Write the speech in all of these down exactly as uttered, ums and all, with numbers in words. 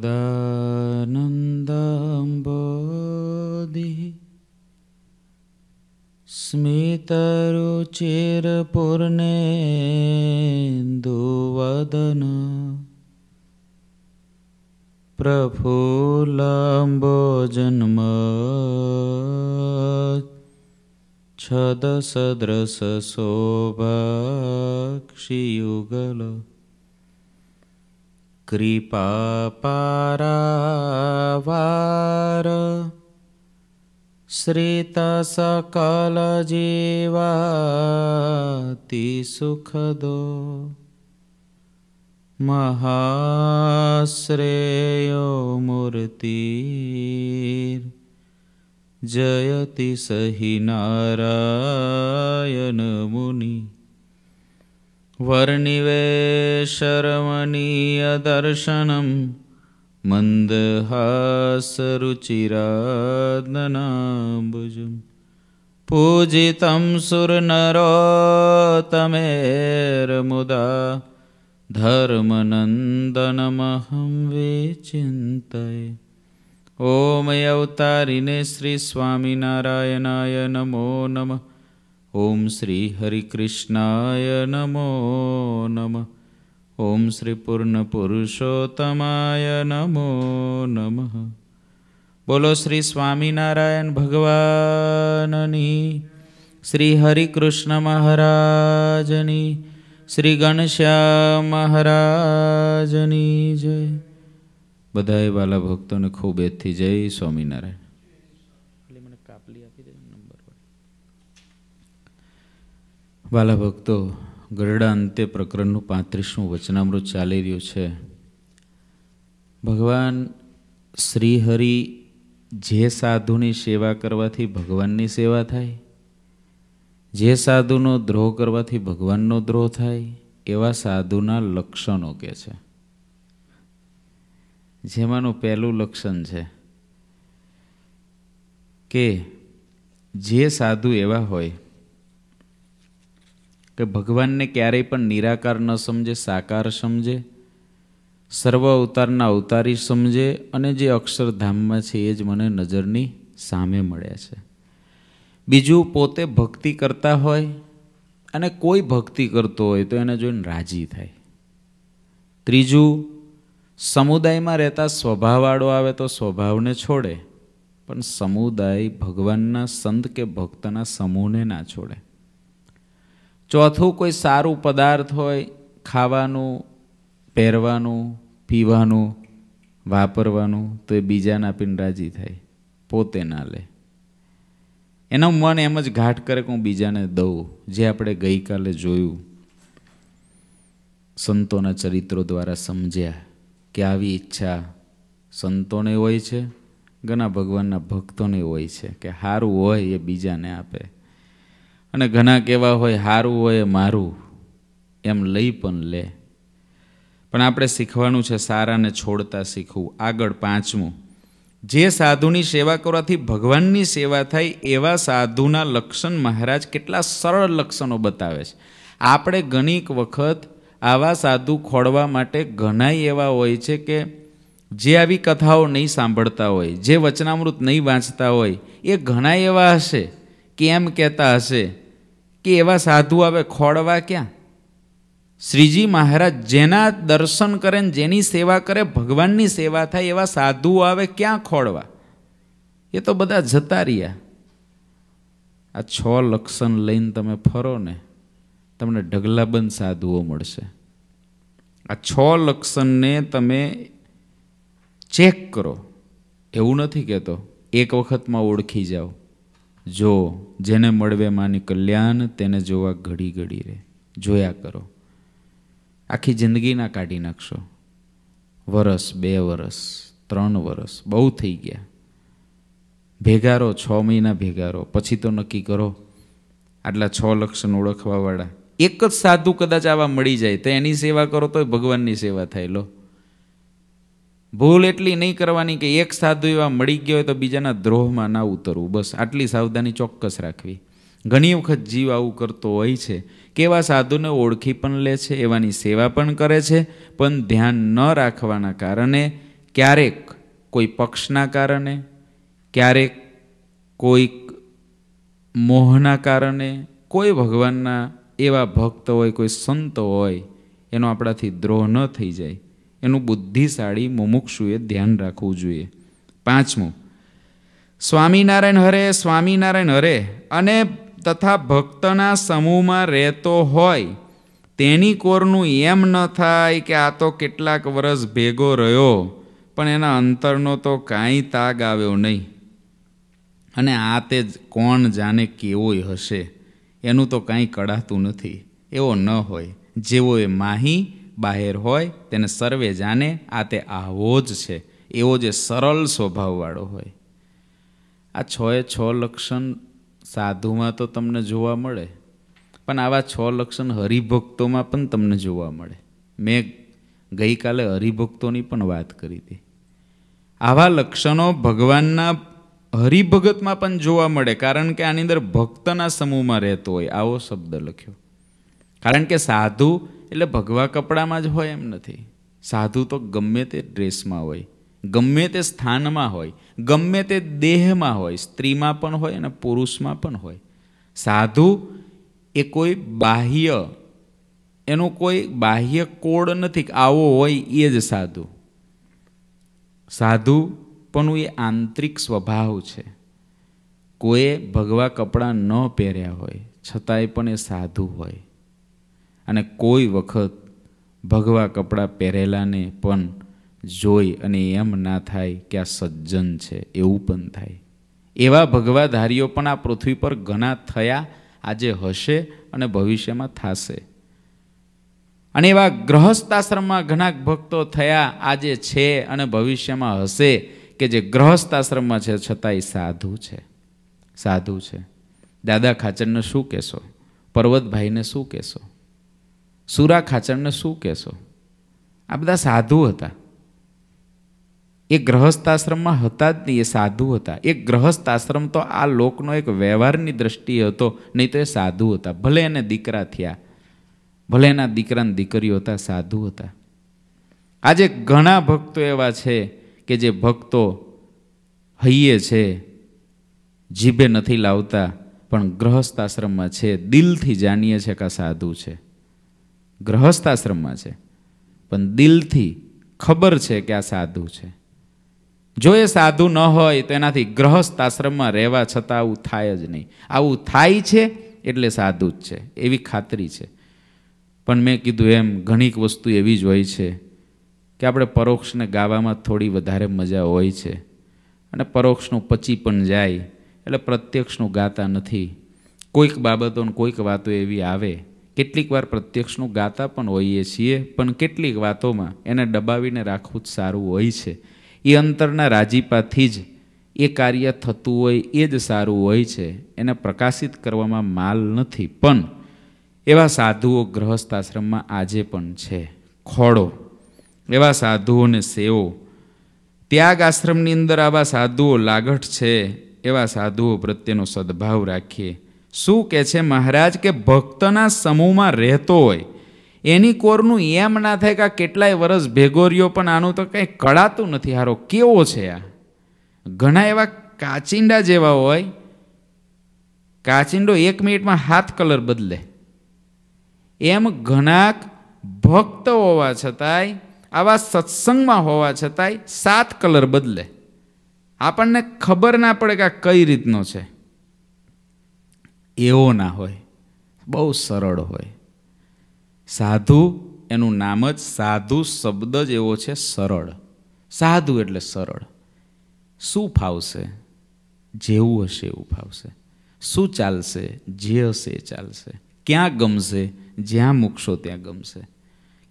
Sadanandam bodhi smitaruchir purnendu vadana Prafullambojanma chadasadrasa sobhakshiyugala Kripaparavara Srita sakala jivati sukhado Mahasreyo murtir Jayati sahi narayana muni Varnivesharamaniya darshanam Mandhasaruchiradnanambujam Pujitam surnarottamera muda Dharmanandanamaham vechintaya Om Yautarine Sri Swaminarayanaya Namo Namah Om Sri Harikrishnaya Namo Namah Om Sri Purna Purushotamaya Namo Namah Bolo Sri Swaminarayan Bhagavanani Sri Harikrishna Maharajani Sri Ganesha Maharajani Jai Badhai Bala Bhaktone Khubeti Jai Swaminarayan वाला भक्तों गरड़ा अंत्य प्रकरण पैंतीसवां वचनामृत चाली रह्यो छे। भगवान श्रीहरि जे साधुनी सेवा करवाथी भगवाननी सेवा थाय, जे साधुनो द्रोह करवाथी भगवाननो द्रोह थाय, एवा साधुना लक्षणों के छे। जेमानुं पहेलुं लक्षण छे के जे साधु एवा होय कि भगवान ने क्यारे पण निराकार न समझे, साकार समझे, सर्व अवतारना अवतारी समझे अने जे अक्षरधाम में छे ए ज मने नजरनी सामे मळ्या छे। बीजू पोते भक्ति करता होय अने कोई भक्ति करतो होय तो एने जोईने राजी थाय। त्रीजू समुदाय में रहता स्वभाववाळो आवे तो स्वभाव ने छोड़े पण समुदाय भगवानना संत के भक्तना समूहने ना छोड़े। चौथू कोई सारू पदार्थ होय, खावानू, पहेरवानू, पीवानू, वापरवानू तो ए बीजाने आपीने राजी थाय, पोते ना ले। एनो मन एम ज घाट करे के हूँ बीजाने दऊँ। जे आपणे गई काले जोयुं, संतोना चरित्रो द्वारा समझ्या के आवी इच्छा संतोने होय छे, घणा भगवानना भक्तोने होय छे के हारूं होय ए बीजाने आपे। अने घना केवा होय हारू होय मारू एम लई पण ले। पण आपणे शीखवानुं छे साराने छोड़ता शीखवुं। आगळ पांचमुं, जे साधुनी सेवा करवाथी भगवाननी सेवा थाय एवा साधुना लक्षण महाराज केटला सरळ लक्षणों बतावे छे। आपणे घणीक वखत आवा साधु खोळवा माटे घणाय एवा होय छे के जे आवी कथाओ नहीं सांभळता होय, जे वचनामृत नहीं वांचता होय ए घणाय एवा हशे। केम कहता हशे कि एवा साधु आवे खोड़वा क्या? श्रीजी महाराज जेना दर्शन करे, जेनी सेवा करे, भगवाननी सेवा थाय एवा साधु आवे क्या खोड़वा? ये तो बधा जता रह्या। आ छ लक्षण लईने तमे फरो ने तमने ढगलाबंद साधुओ मळशे। आ छ लक्षण ने तमे चेक करो। एवुं नथी कहेतो एक वखत में ओळखी जाओ। जो जेने मळवे मानी कल्याण तेने जोवा घड़ी घड़ी रे, जोया करो। आखी जिंदगी ना काढ़ी नाखशो। वर्ष, बे वर्ष, त्रण वर्ष बहु थई गया। भेगारो छ महीना भेगारो पछी तो नक्की करो। आटला छ लक्षण ओळखवा वाळा एक ज साधु कदाच आवा मळी जाय तो एनी सेवा करो तो भगवाननी सेवा थाय। लो भूल एटली नहीं करवानी कि एक साधु एवा मळी गयो होय तो बीजाना द्रोहमां ना उतरवुं। बस आटली सावधानी चोक्कस राखवी। घणी वखत जीव आवुं करतो होय छे के एवा साधुने ओळखी पण ले छे, एवानी सेवा पण करे छे, पण ध्यान न राखवाना कारणे ક્યારેક કોઈ પક્ષના કારણે, ક્યારેક કોઈક મોહના કારણે, કોઈ ભગવાનના એવા ભક્ત હોય, કોઈ સંત હોય, એનો આપણાથી દ્રોહ ન થઈ જાય એનું બુદ્ધિશાળી મુમુક્ષુએ ધ્યાન રાખવું જોઈએ. પાંચમું, સ્વામિનારાયણ હરે સ્વામિનારાયણ હરે અને તથા ભક્તના સમૂહમાં રહેતો હોય તેની કોરનું એમ ન થાય કે આ તો કેટલાક વર્ષ ભેગો રહ્યો પણ એના અંતરનો તો કાંઈ તાગ આવ્યો નહીં, અને આ તે કોણ જાણે કેવોય હશે એનું તો કાંઈ કળાતું નથી, એવો ન હોય. જેવો એ માહી બહાર હોય તેને સર્વે જાણે આ તે આવો જ છે, એવો જે સરળ સ્વભાવવાળો હોય. આ છ એ છ લક્ષણ સાધુમાં તો તમને જોવા મળે, પણ આવા છ લક્ષણ હરિભક્તોમાં પણ તમને જોવા મળે. મેં ગઈકાલે હરિભક્તોની પણ વાત કરી હતી. આવા લક્ષણો ભગવાનના હરિભગતમાં પણ જોવા મળે, કારણ કે આની અંદર ભક્તના સમૂહમાં રહેતો હોય આવો શબ્દ લખ્યો. કારણ કે સાધુ એટલે ભગવા કપડામાં જ હોય એમ નથી. સાધુ તો ગમે તે ડ્રેસમાં હોય, ગમે તે સ્થાનમાં હોય, ગમે તે દેહમાં હોય, સ્ત્રીમાં પણ હોય અને પુરુષમાં પણ હોય. સાધુ એ કોઈ બાહ્ય, એનો કોઈ બાહ્ય કોડ નથી કે આવો હોય એ જ સાધુ. સાધુ પણ એ આંતરિક સ્વભાવ છે. કોઈએ ભગવા કપડાં ન પહેર્યા હોય છતાંય પણ એ સાધુ હોય, અને કોઈ વખત ભગવા કપડાં પહેરેલાને પણ જોઈ અને એમ ના થાય કે આ સજ્જન છે એવું પણ થાય. એવા ભગવાધારીઓ પણ આ પૃથ્વી પર ઘણા થયા, આજે હશે અને ભવિષ્યમાં થશે. અને એવા ગ્રહસ્થાશ્રમમાં ઘણા ભક્તો થયા, આજે છે અને ભવિષ્યમાં હશે, કે જે ગ્રહસ્થાશ્રમમાં છે છતાંય સાધુ છે. સાધુ છે. દાદા ખાચરને શું કહેશો? પર્વતભાઈને શું કહેશો? સુરા ખાચરને શું કહેશો? આ બધા સાધુ હતા. એ ગ્રહસ્થાશ્રમમાં હતા જ નહીં, એ સાધુ હતા. એ ગ્રહસ્થાશ્રમ તો આ લોકનો એક વ્યવહારની દ્રષ્ટિએ હતો, નહીં તો એ સાધુ હતા. ભલે એને દીકરા થયા, ભલે એના દીકરાને દીકરીઓ હતા, સાધુ હતા. આજે ઘણા ભક્તો એવા છે કે જે ભક્તો હૈયે છે, જીભે નથી લાવતા, પણ ગ્રહસ્થાશ્રમમાં છે, દિલથી જાણીએ છે કે આ સાધુ છે. ગ્રહસ્થાશ્રમમાં છે પણ દિલથી ખબર છે કે આ સાધુ છે. જો એ સાધુ ન હોય તો એનાથી ગ્રહસ્થ આશ્રમમાં રહેવા છતાં આવું થાય જ નહીં. આવું થાય છે એટલે સાધુ જ છે એવી ખાતરી છે. પણ મેં કીધું એમ ઘણીક વસ્તુ એવી જ હોય છે કે આપણે પરોક્ષને ગાવામાં થોડી વધારે મજા હોય છે, અને પરોક્ષનું પચી પણ જાય એટલે પ્રત્યક્ષનું ગાતા નથી. કોઈક બાબતો કોઈક વાતો એવી આવે, કેટલીક વાર પ્રત્યક્ષનું ગાતા પણ હોઈએ છીએ, પણ કેટલીક વાતોમાં એને દબાવીને રાખવું જ સારું હોય છે. એ અંતરના રાજીપાથી જ એ કાર્ય થતું હોય એ જ સારું હોય છે. એને પ્રકાશિત કરવામાં માલ નથી. પણ એવા સાધુઓ ગ્રહસ્થાશ્રમમાં આજે પણ છે. ખોડો એવા સાધુઓને સેવો. ત્યાગ આશ્રમની અંદર આવા સાધુઓ લાગઠ છે. એવા સાધુઓ પ્રત્યેનો સદભાવ રાખીએ. શું કહે છે મહારાજ કે ભક્તના સમૂહમાં રહેતો હોય એની કોરનું એમ ના થાય કે આ કેટલાય વર્ષ ભેગો રહ્યો પણ આનું તો કંઈ કળાતું નથી, હારો કેવો છે આ. ઘણા એવા કાચિંડા જેવા હોય, કાચિંડો એક મિનિટમાં હાથ કલર બદલે એમ. ઘણા ભક્ત હોવા છતાંય, આવા સત્સંગમાં હોવા છતાંય સાત કલર બદલે, આપણને ખબર ના પડે કે આ કઈ રીતનો છે. એવો ના હોય, બહુ સરળ હોય. સાધુ એનું નામ જ, સાધુ શબ્દ જ એવો છે, સરળ. સાધુ એટલે સરળ. શું ફાવશે? જેવું હશે એવું ફાવશે. શું ચાલશે? જે હશે એ ચાલશે. ક્યાં ગમશે? જ્યાં મૂકશો ત્યાં ગમશે.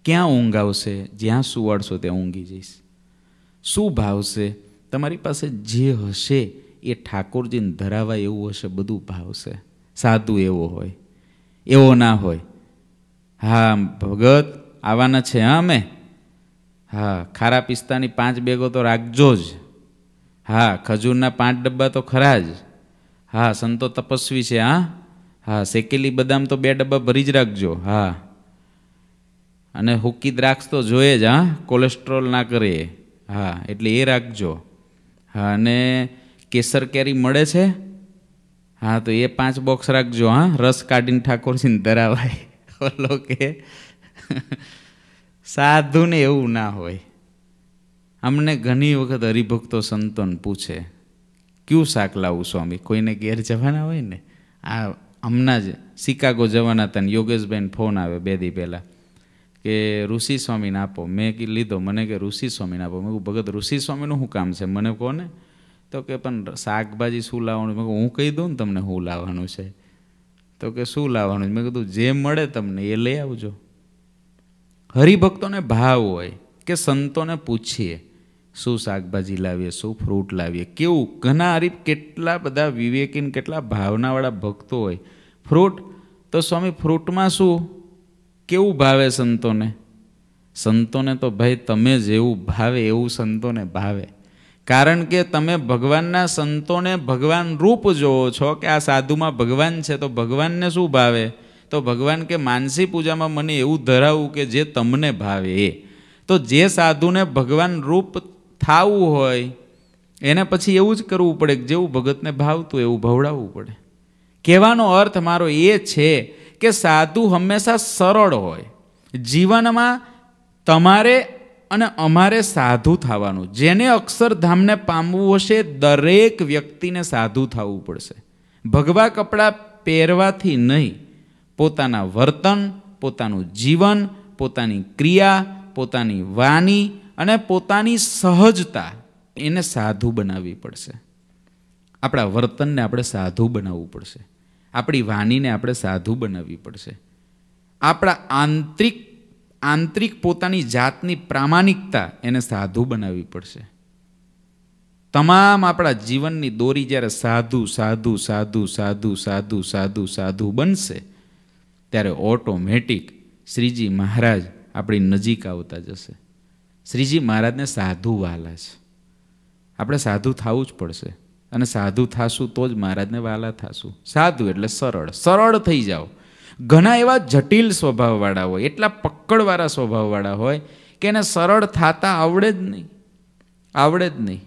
ક્યાં ઊંઘ આવશે? જ્યાં સુવાડશો ત્યાં ઊંઘી જઈશ. શું ભાવશે? તમારી પાસે જે હશે એ ઠાકોરજીને ધરાવાય એવું હશે, બધું ભાવશે. સાધુ એવો હોય. એવો ના હોય, હા ભગત આવવાના છે, હા અમે, હા ખારા પિસ્તાની પાંચ બેગો તો રાખજો જ, હા ખજૂરના પાંચ ડબ્બા તો ખરા જ, હા સંતો તપસ્વી છે, હા હા શેકેલી બદામ તો બે ડબ્બા ભરી જ રાખજો, હા અને હુકી દ્રાક્ષ તો જોઈએ જ, હા કોલેસ્ટ્રોલ ના કરે, हाँ एटले ए राखजो। हाँ ने केसर केरी मळे छे? हाँ तो ये पांच बॉक्स राखजो। हाँ रस काढीने ठाकोरजीने धरावाय। ओलो के साधु ने एवं ना होय। हमने घनी वखत हरिभक्तों संतों पूछे क्यों शाक लावू स्वामी, कोईने घेर जवाना होय ने। आ हमना ज शिकागो जवाना था ने योगेशबेन फोन आवे बे दी पहेला के ऋषि स्वामी ने आपो। मैं की लीधो, मने के ऋषि स्वामी ने आपो। मैं भगत ऋषि स्वामी नु हूँ काम छे मने को ने? तो के पण शाकभाजी शू लाववानुं? मैं हूँ कही दूँ तमने हूँ लाववानुं छे। तो के शू लाववानुं? मैं कीधुं जे मळे तमने ए लई आवजो। हरिभक्तों ने भाव होय के संतों ने पूछीए शू शाकभाजी लावीए, शू फ्रूट लावीए, केवुं। घना हरीफ केटला बधा विवेकीन, केटला भावनावाळा भक्तो होय। फ्रूट तो स्वामी फ्रूट में शू केवुं भावे संतों ने? संतों ने तो भाई तमे जेवुं भावे एवुं संतों ने भावे। कारण के तमे भगवानना संतों ने भगवान रूप जोवो छो के आ साधु में भगवान छे। तो भगवान ने शू भावे? तो भगवान के मानसी पूजा में मने एवुं धरावुं के जे तमने भावे। तो जे साधु ने भगवान रूप थावू होय एने पछी एवुं ज करवुं पड़े के जेवुं भगत ने भावतुं एवुं भवडाववुं पड़े। कहेवानो अर्थ मारो ए छे के साधु हमेशा सरल होय। जीवन में तमारे अने अमारे साधु थावानुं। जेने अक्षरधाम ने पामवुं हशे दरेक व्यक्ति ने साधु थावुं पड़शे। भगवा कपड़ा पहेरवाथी नहीं, पोताना वर्तन, पोतानुं जीवन, पोतानी क्रिया, पोतानी वाणी अने पोतानी सहजता एने साधु बनावी पड़शे। आपड़ा वर्तन ने आपणे साधु बनाववुं पड़शे। आपणी वाणी ने आपणे साधु बनावी पड़शे। आपड़ा आंतरिक आंतरिक पोतानी जातनी प्रामाणिकता एने साधु बनावी पड़शे। तमाम आपड़ा जीवननी दोरी ज्यारे साधु साधु साधु साधु साधु साधु साधु बनशे त्यारे ऑटोमेटिक श्रीजी महाराज अपनी नजीक आता जैसे। श्रीजी महाराज ने साधु वाला है। अपने साधु थावू ज पड़ से अने साधु थाशू तो ज महाराज ने वाला थाशू। साधु एटले सरल, सरल थी जाओ। घना एवं जटिल स्वभाववाड़ा हो, एटला पकड़वाड़ा स्वभाववाड़ा हो कि एने सरल थाता आवड़े ज नहीं, आवड़े ज नहीं।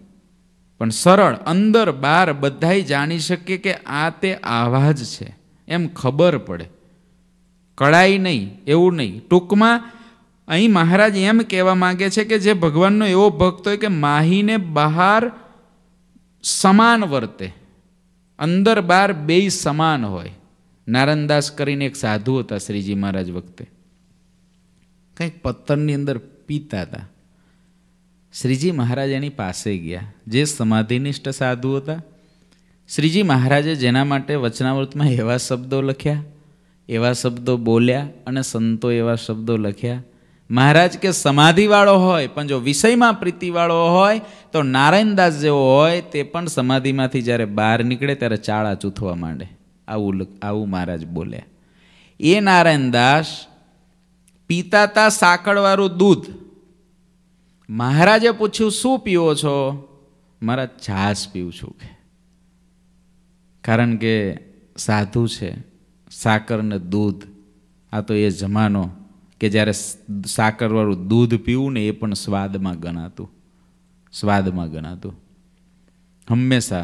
पण सरल अंदर बार बधाई जाणी शके के आ ते आवा ज छे एम खबर पड़े। कड़ाई नहीं, एवं नहीं। टूक में अहीं महाराज एम कहेवा मांगे छे के जे भगवाननो एवो भक्त होय के माहीने बहार समान वर्ते, अंदर बार बेय समान होय। नारायणदास करीने एक साधु हता श्रीजी महाराज वखते। कंईक पत्तरनी अंदर पीता था। श्रीजी महाराज एनी पासे गया। जे समाधिनिष्ठ साधु हता। श्रीजी महाराजे जेना माटे वचनामृतमां एवा शब्दों लख्या, एवा शब्दों बोल्या अने संतो एवा शब्दों लख्या। महाराज के समाधि वाळो होय पण जो विषय में प्रीति वाळो होय तो नारायणदास जेवो होय ते पण समाधि मांथी ज्यारे बहार निकळे त्यारे चाळा चूथवा मांडे। आवुं आवुं महाराज बोल्या। ए नारायणदास पीता ता साकळवाळुं दूध। महाराजे पूछ्युं शुं पीवो छो? महाराज छाश पीवुं छुं। कारण के साधु छे, साकर ने दूध। आ तो ए जमानो के जारे साकरवाळु दूध पीवू ने ए पण स्वाद में गणातुं, स्वाद में गणातुं। हमेशा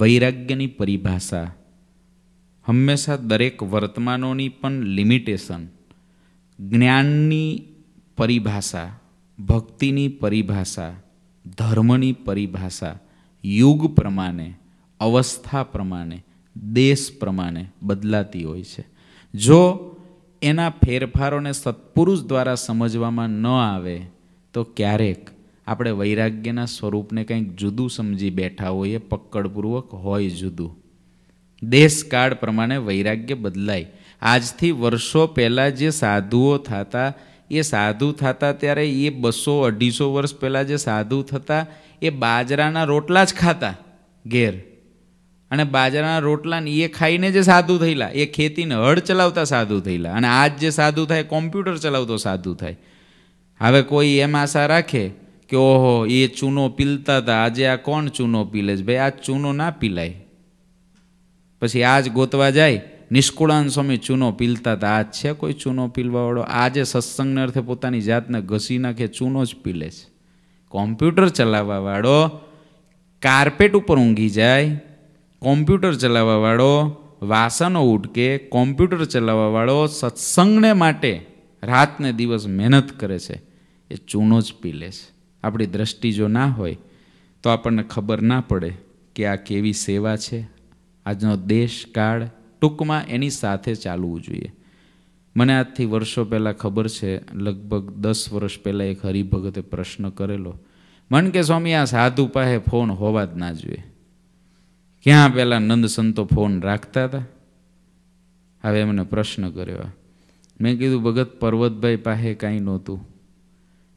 वैराग्यनी परिभाषा, हमेशा दरेक वर्तमानोनी पण लिमिटेशन, ज्ञाननी परिभाषा, भक्तिनी परिभाषा, धर्मनी परिभाषा, युग प्रमाणे, अवस्था प्रमाणे, देश प्रमाणे बदलाती होय छे। जो एना फेरफारों ने सत्पुरुष द्वारा समझवामां न आवे तो क्यारेक आपणे वैराग्यना स्वरूप ने कंईक जुदू समझी बैठा होईए। पकड़पूर्वक होय जुदू। देश काळ प्रमाणे वैराग्य बदलाय। आजथी वर्षो पहेला जे साधुओ थाता ए साधु थाता त्यारे ए बसो अढीसो वर्ष पहेला जे साधु थता ए बाजराना रोटला ज खाता घेर। अने बाजराना रोटला ने ये खाईने जे साधु थयेला, ये खेतीने हळ चलावता साधु थयेला। अने आज जे साधु थाय कॉम्प्यूटर चलावतो साधु थाय। हवे कोई एम आशा राखे के ओहो ये चूनो पीलता था, आजे आ कोण चूनो पीले छे? भाई आ चूनो ना पीलाय। पछी आज गोतवा जाय निष्कुळानंद स्वामी चूनो पीलता था। आज छे कोई चूनो पीलवावाळो? आजे सत्संगने अर्थे पोतानी जातने घसी नाखे, चूनो ज पीले छे। કોમ્પ્યુટર ચલાવવાવાળો કાર્પેટ ઉપર ઊંઘી જાય, કોમ્પ્યુટર ચલાવવાવાળો વાસનો ઉટકે, કોમ્પ્યુટર ચલાવવાવાળો સત્સંગને માટે રાતને દિવસ મહેનત કરે છે એ ચૂનો જ પી લે છે. આપણી દ્રષ્ટિ જો ના હોય તો આપણને ખબર ના પડે કે આ કેવી સેવા છે. આજનો દેશ કાળ ટૂંકમાં એની સાથે ચાલવું જોઈએ. મને આજથી વર્ષો પહેલાં ખબર છે, લગભગ દસ વર્ષ પહેલાં એક હરિભગતે પ્રશ્ન કરેલો મન કે સ્વામી આ સાધુ પાસે ફોન હોવા જ ના જોઈએ. ક્યાં પહેલાં નંદ સંતો ફોન રાખતા હતા? હવે એમને પ્રશ્ન કર્યો. મેં કીધું ભગત પર્વતભાઈ પાસે કાંઈ નહોતું,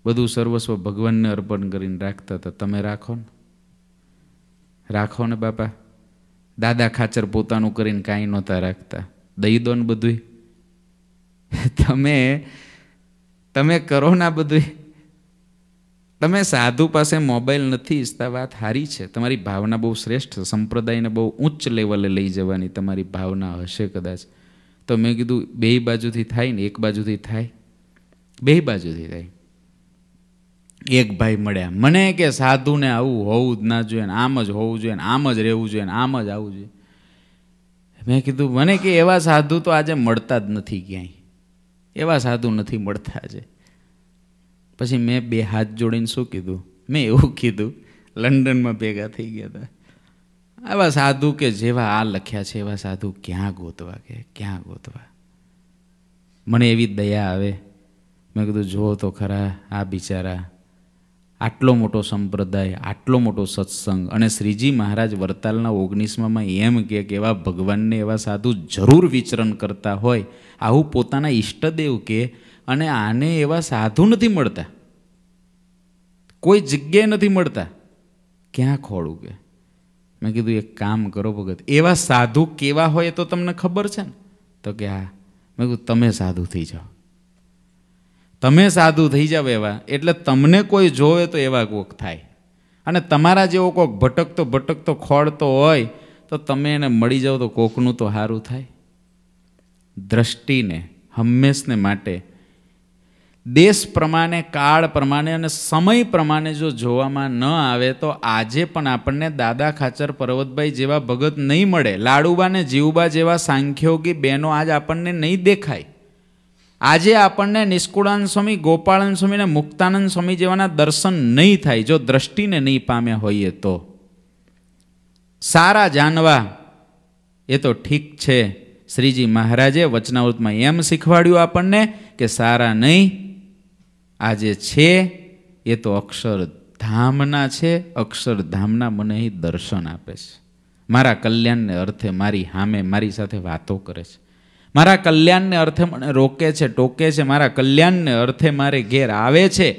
બધું સર્વસ્વ ભગવાનને અર્પણ કરીને રાખતા હતા. તમે રાખો ને રાખો ને બાપા, દાદા ખાચર પોતાનું કરીને કાંઈ નહોતા રાખતા. દઈ દો ને બધું, તમે તમે કરો ના બધું. તમે સાધુ પાસે મોબાઈલ નથી ઈચ્છતા, વાત સારી છે. તમારી ભાવના બહુ શ્રેષ્ઠ, સંપ્રદાયને બહુ ઉચ્ચ લેવલે લઈ જવાની તમારી ભાવના હશે કદાચ. તો મેં કીધું બે બાજુથી થાય ને, એક બાજુથી થાય, બે બાજુથી થાય. એક ભાઈ મળ્યા મને કે સાધુને આવું હોવું જ ના જોઈએ ને, આમ જ હોવું જોઈએ ને, આમ જ રહેવું જોઈએ ને, આમ જ આવવું જોઈએ. મેં કીધું મને કે એવા સાધુ તો આજે મળતા જ નથી, ક્યાંય એવા સાધુ નથી મળતા આજે. પછી મેં બે હાથ જોડીને શું કીધું, મેં એવું કીધું લંડનમાં ભેગા થઈ ગયા હતા, આવા સાધુ કે જેવા આ લખ્યા છે એવા સાધુ ક્યાં ગોતવા, કે ક્યાં ગોતવા. મને એવી દયા આવે. મેં કીધું જુઓ તો ખરા આ બિચારા, આટલો મોટો સંપ્રદાય, આટલો મોટો સત્સંગ, અને શ્રીજી મહારાજ વરતાલના ઓગણીસમાં એમ કહે કે એવા ભગવાનને એવા સાધુ જરૂર વિચરણ કરતા હોય, આવું પોતાના ઈષ્ટદેવ કે, અને આને એવા સાધુ નથી મળતા, કોઈ જગ્યાએ નથી મળતા, ક્યાં ખોળું કે. મેં કીધું એક કામ કરો ભગત, એવા સાધુ કેવા હોય તો તમને ખબર છે ને? તો કે હા. મેં કીધું તમે સાધુ થઈ જાઓ, તમે સાધુ થઈ જાવ એવા, એટલે તમને કોઈ જોવે તો એવા કોક થાય, અને તમારા જેવો કોક ભટકતો ભટકતો ખોળતો હોય તો તમે એને મળી જાઓ તો કોકનું તો સારું થાય. દ્રષ્ટિને હંમેશને માટે દેશ પ્રમાણે, કાળ પ્રમાણે અને સમય પ્રમાણે જો જોવામાં ન આવે તો આજે પણ આપણને દાદા ખાચર પર્વતભાઈ જેવા ભગત નહીં મળે, લાડુબા ને જીવબા જેવા સાંખ્યોગી બહેનો આજ આપણને નહીં દેખાય. આજે આપણને નિષ્કુળાનંદ સ્વામી, ગોપાળાનંદ સ્વામી ને મુક્તાનંદ સ્વામી જેવાના દર્શન નહીં થાય જો દ્રષ્ટિને નહીં પામ્યા હોઈએ તો. સારા જાણવા એ તો ઠીક છે, શ્રીજી મહારાજે વચનાવૃતમાં એમ શીખવાડ્યું આપણને કે સારા નહીં, આ જે છે એ તો અક્ષરધામના છે, અક્ષરધામના મને અહીં દર્શન આપે છે, મારા કલ્યાણને અર્થે મારી સામે મારી સાથે વાતો કરે છે, મારા કલ્યાણને અર્થે મને રોકે છે, ટોકે છે, મારા કલ્યાણને અર્થે મારે ઘેર આવે છે,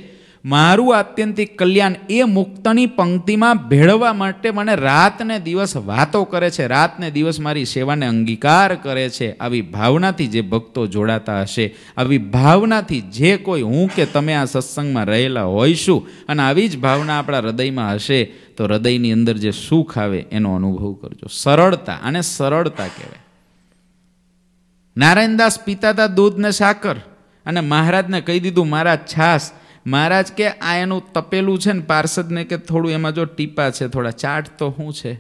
મારું આત્યંતિક કલ્યાણ એ મુક્તની પંક્તિમાં ભેળવવા માટે મને રાતને દિવસ વાતો કરે છે, રાતને દિવસ મારી સેવાને અંગીકાર કરે છે. આવી ભાવનાથી જે ભક્તો જોડાતા હશે, આવી ભાવનાથી જે કોઈ હું કે તમે આ સત્સંગમાં રહેલા હોઈશું, અને આવી જ ભાવના આપણા હૃદયમાં હશે તો હૃદયની અંદર જે સુખ આવે એનો અનુભવ કરજો. સરળતા, આને સરળતા કહેવાય. નારાયણદાસ પીતા હતા દૂધ ને સાકર, અને મહારાજને કહી દીધું મહારાજ છાશ. મહારાજ કે આ એનું તપેલું છે ને, પાર્ષદને કે થોડું એમાં જો ટીપા છે, થોડા ચાટ તો શું છે.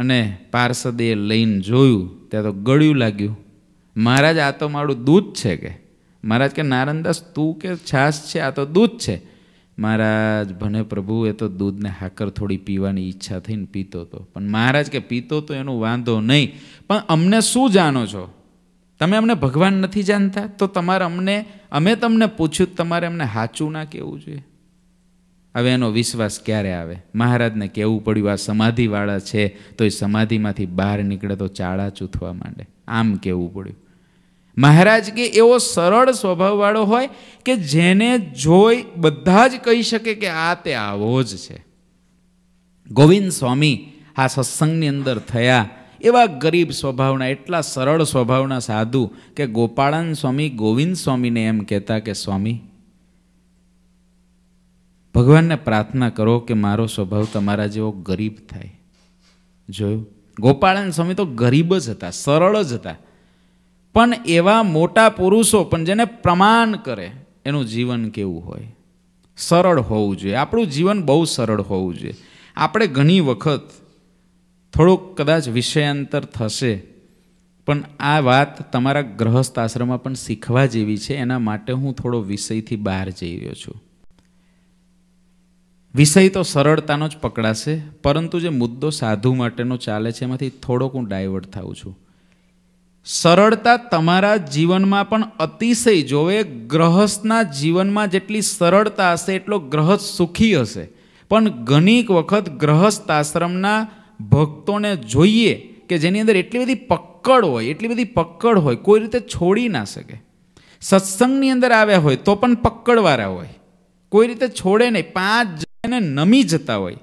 અને પાર્ષદે એ લઈને જોયું, ત્યાં તો ગળ્યું લાગ્યું. મહારાજ આ તો મારું દૂધ છે કે. મહારાજ કે નારાયણદાસ તું કે છાશ છે, આ તો દૂધ છે. મહારાજ ભને પ્રભુ એ તો દૂધને હાકર થોડી પીવાની ઈચ્છા થઈને પીતો હતો. પણ મહારાજ કે પીતો તો એનો વાંધો નહીં, પણ અમને શું જાણો છો તમે? અમને ભગવાન નથી જાણતા? તો તમારે અમને, અમે તમને પૂછ્યું તમારે અમને સાચું ના કહેવું જોઈએ? હવે એનો વિશ્વાસ ક્યારે આવે? મહારાજને કહેવું પડ્યું આ સમાધિવાળા છે, તો એ સમાધિમાંથી બહાર નીકળે તો ચાળા ચૂથવા માંડે, આમ કહેવું પડ્યું. મહારાજ કે એવો સરળ સ્વભાવવાળો હોય કે જેને જોઈ બધા જ કહી શકે કે આ તે આવો જ છે. ગોવિંદ સ્વામી આ સત્સંગની અંદર થયા એવા ગરીબ સ્વભાવના, એટલા સરળ સ્વભાવના સાધુ કે ગોપાળાનંદ સ્વામી ગોવિંદ સ્વામીને એમ કહેતા કે સ્વામી ભગવાનને પ્રાર્થના કરો કે મારો સ્વભાવ તમારા જેવો ગરીબ થાય. જોયું, ગોપાળાનંદ સ્વામી તો ગરીબ જ હતા, સરળ જ હતા, પણ એવા મોટા પુરુષો પણ જેને પ્રમાણ કરે એનું જીવન કેવું હોય, સરળ હોવું જોઈએ, આપણું જીવન બહુ સરળ હોવું જોઈએ। આપણે ઘણી વખત થોડુંક કદાચ વિષયાંતર થશે પણ આ વાત તમારા ગ્રહસ્થ આશ્રમમાં પણ શીખવા જેવી છે, એના માટે હું થોડો વિષયથી બહાર જઈ રહ્યો છું। વિષય તો સરળતાનો જ પકડાશે, પરંતુ જે મુદ્દો સાધુ માટેનો ચાલે છે એમાંથી થોડોક હું ડાયવર્ટ થાઉં છું। સરળતા તમારા જીવનમાં પણ અતિશય જોવે, ગ્રહસ્થના જીવનમાં જેટલી સરળતા હશે એટલો ગ્રહસ્થ સુખી હશે, પણ ઘણીક વખત ગ્રહસ્થ આશ્રમના ભક્તોને જોઈએ કે જેની અંદર એટલી બધી પકડ હોય, એટલી બધી પકડ હોય કોઈ રીતે છોડી ના શકે। સત્સંગની અંદર આવ્યા હોય તો પણ પકડવાળા હોય, કોઈ રીતે છોડે નહીં, પાંચ જણે નમી જતા હોય,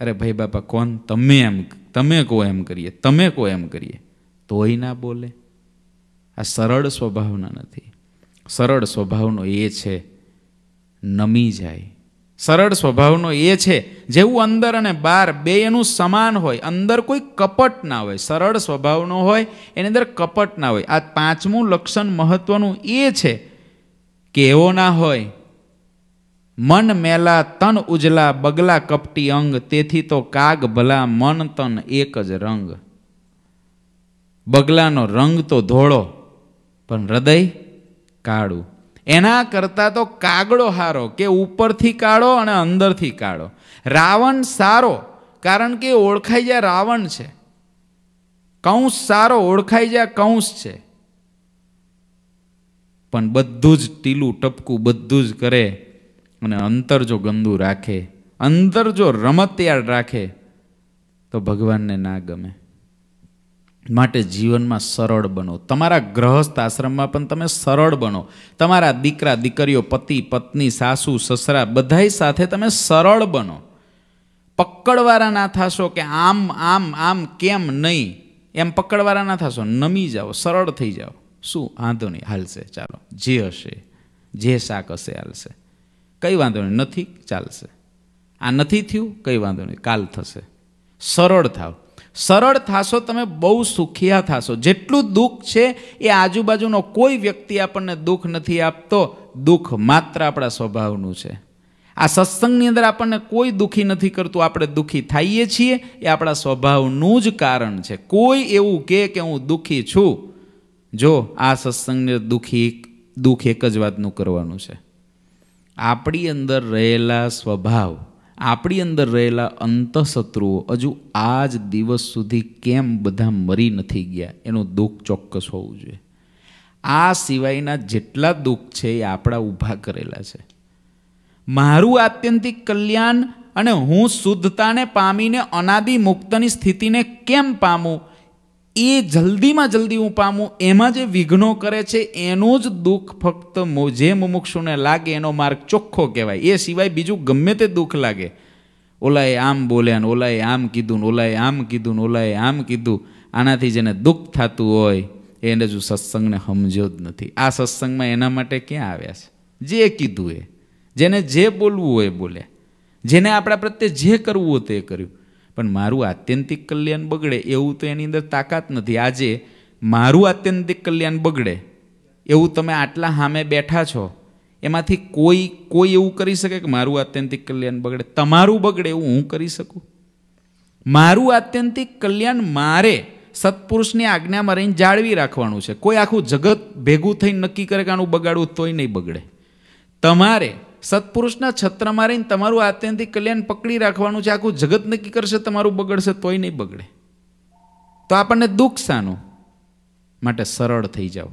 અરે ભાઈ બાપા કોણ તમે એમ તમે કહો એમ કરીએ તમે કહો એમ કરીએ તોય ના બોલે। આ સરળ સ્વભાવના નથી, સરળ સ્વભાવનો એ છે નમી જાય, સરળ સ્વભાવનો એ છે જેવું અંદર અને બહાર બે એનું સમાન હોય, અંદર કોઈ કપટ ના હોય, સરળ સ્વભાવનો હોય એની અંદર કપટ ના હોય। આ પાંચમું લક્ષણ મહત્વનું એ છે કે એવો ના હોય મન મેલા તન ઉજલા બગલા કપટી અંગ, તેથી તો કાગ ભલા મન તન એક જ રંગ। બગલાનો રંગ તો ધોળો પણ હૃદય કાળું, એના કરતાં તો કાગડો હારો કે ઉપરથી કાળો અને અંદરથી કાળો। રાવણ સારો કારણ કે ઓળખાઈ જાય રાવણ છે, કંસ સારો ઓળખાઈ જાય કંસ છે, પણ બધું જ ટીલું ટપકું બધું જ કરે અને અંતર જો ગંદુ રાખે, અંતર જો રમતિયાળ રાખે તો ભગવાનને ના ગમે। માટે જીવનમાં સરળ બનો, તમારા ગ્રહસ્થ આશ્રમમાં પણ તમે સરળ બનો, તમારા દીકરા દીકરીઓ પતિ પત્ની સાસુ સસરા બધાય સાથે તમે સરળ બનો, પકડવાળા ના થશો કે આમ આમ આમ કેમ નહીં એમ પકડવાળા ના થશો, નમી જાઓ, સરળ થઈ જાઓ, શું વાંધો નહીં, હાલશે, ચાલો જે હશે જે શાક હશે હાલશે, કંઈ વાંધો નહીં, નથી ચાલશે, આ નથી થયું કંઈ વાંધો નહીં, કાલ થશે, સરળ થાવ। સરળ થાશો તમે બહુ સુખિયા થાશો, જેટલું દુઃખ છે એ આજુબાજુનો કોઈ વ્યક્તિ આપણને દુઃખ નથી આપતો, દુઃખ માત્ર આપણા સ્વભાવનું છે। આ સત્સંગની અંદર આપણને કોઈ દુઃખી નથી કરતું, આપણે દુઃખી થઈએ છીએ એ આપણા સ્વભાવનું જ કારણ છે। કોઈ એવું કહે કે હું દુઃખી છું, જો આ સત્સંગને દુઃખી દુઃખ એક જ વાતનું કરવાનું છે, આપણી અંદર રહેલા સ્વભાવ, આપણી અંદર રહેલા અંતઃશત્રુઓ હજુ આ જ દિવસ સુધી કેમ બધા મરી નથી ગયા એનું દુઃખ ચોક્કસ હોવું જોઈએ। આ સિવાયના જેટલા દુઃખ છે એ આપણા ઊભા કરેલા છે। મારું આત્યંતિક કલ્યાણ અને હું શુદ્ધતાને પામીને અનાદિ મુક્તની સ્થિતિને કેમ પામું, એ જલ્દીમાં જલ્દી હું પામું એમાં જે વિઘ્નો કરે છે એનું જ દુઃખ ફક્ત જે મુમુક્ષુને લાગે એનો માર્ગ ચોખ્ખો કહેવાય, એ સિવાય બીજું ગમે તે દુઃખ લાગે, ઓલાએ આમ બોલ્યા ને ઓલાએ આમ કીધું ને ઓલાએ આમ કીધું ને ઓલાએ આમ કીધું, આનાથી જેને દુઃખ થતું હોય એને હજુ સત્સંગને સમજ્યો જ નથી। આ સત્સંગમાં એના માટે ક્યાં આવ્યા છે, જે કીધું એ, જેને જે બોલવું હોય બોલ્યા, જેને આપણા પ્રત્યે જે કરવું હોય તે કર્યું, પણ મારું આત્યંતિક કલ્યાણ બગડે એવું તો એની અંદર તાકાત નથી। આજે મારું આત્યંતિક કલ્યાણ બગડે એવું તમે આટલા સામે બેઠા છો એમાંથી કોઈ કોઈ એવું કરી શકે કે મારું આત્યંતિક કલ્યાણ બગડે? તમારું બગડે એવું હું કરી શકું? મારું આત્યંતિક કલ્યાણ મારે સત્પુરુષની આજ્ઞામાં રહીને જાળવી રાખવાનું છે, કોઈ આખું જગત ભેગું થઈને નક્કી કરે કે આનું બગાડવું તોય નહીં બગડે। તમારે સત્પુરુષના છત્ર મારીને તમારું આત્યંતિક કલ્યાણ પકડી રાખવાનું છે, આખું જગત નક્કી કરશે તમારું બગડશે તોય નહીં બગડે, તો આપણને દુઃખ શાનું? માટે સરળ થઈ જાઓ।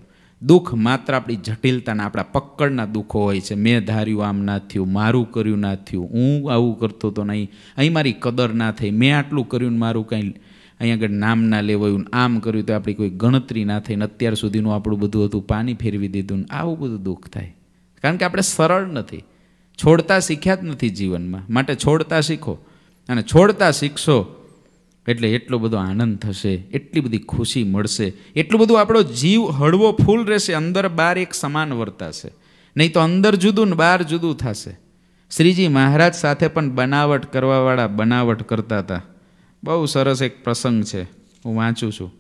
દુઃખ માત્ર આપણી જટિલતાના આપણા પકડના દુઃખો હોય છે, મેં ધાર્યું આમ ના થયું, મારું કર્યું ના થયું, હું આવું કરતો તો નહીં, અહીં મારી કદર ના થઈ, મેં આટલું કર્યું ને મારું કંઈ અહીં આગળ નામ ના લેવાયું, આમ કર્યું તો આપણી કોઈ ગણતરી ના થઈ ને અત્યાર સુધીનું આપણું બધું હતું પાણી ફેરવી દીધું ને, આવું બધું દુઃખ થાય કારણ કે આપણે સરળ નથી, છોડતા શીખ્યા જ નથી જીવનમાં। માટે છોડતા શીખો, અને છોડતા શીખશો એટલે એટલો બધો આનંદ થશે, એટલી બધી ખુશી મળશે, એટલું બધું આપણો જીવ હળવો ફૂલ રહેશે, અંદર બહાર એક સમાન વર્તાશે નહીં તો અંદર જુદું ને બહાર જુદું થશે। શ્રીજી મહારાજ સાથે પણ બનાવટ કરવાવાળા બનાવટ કરતા હતા, બહુ સરસ એક પ્રસંગ છે હું વાંચું છું,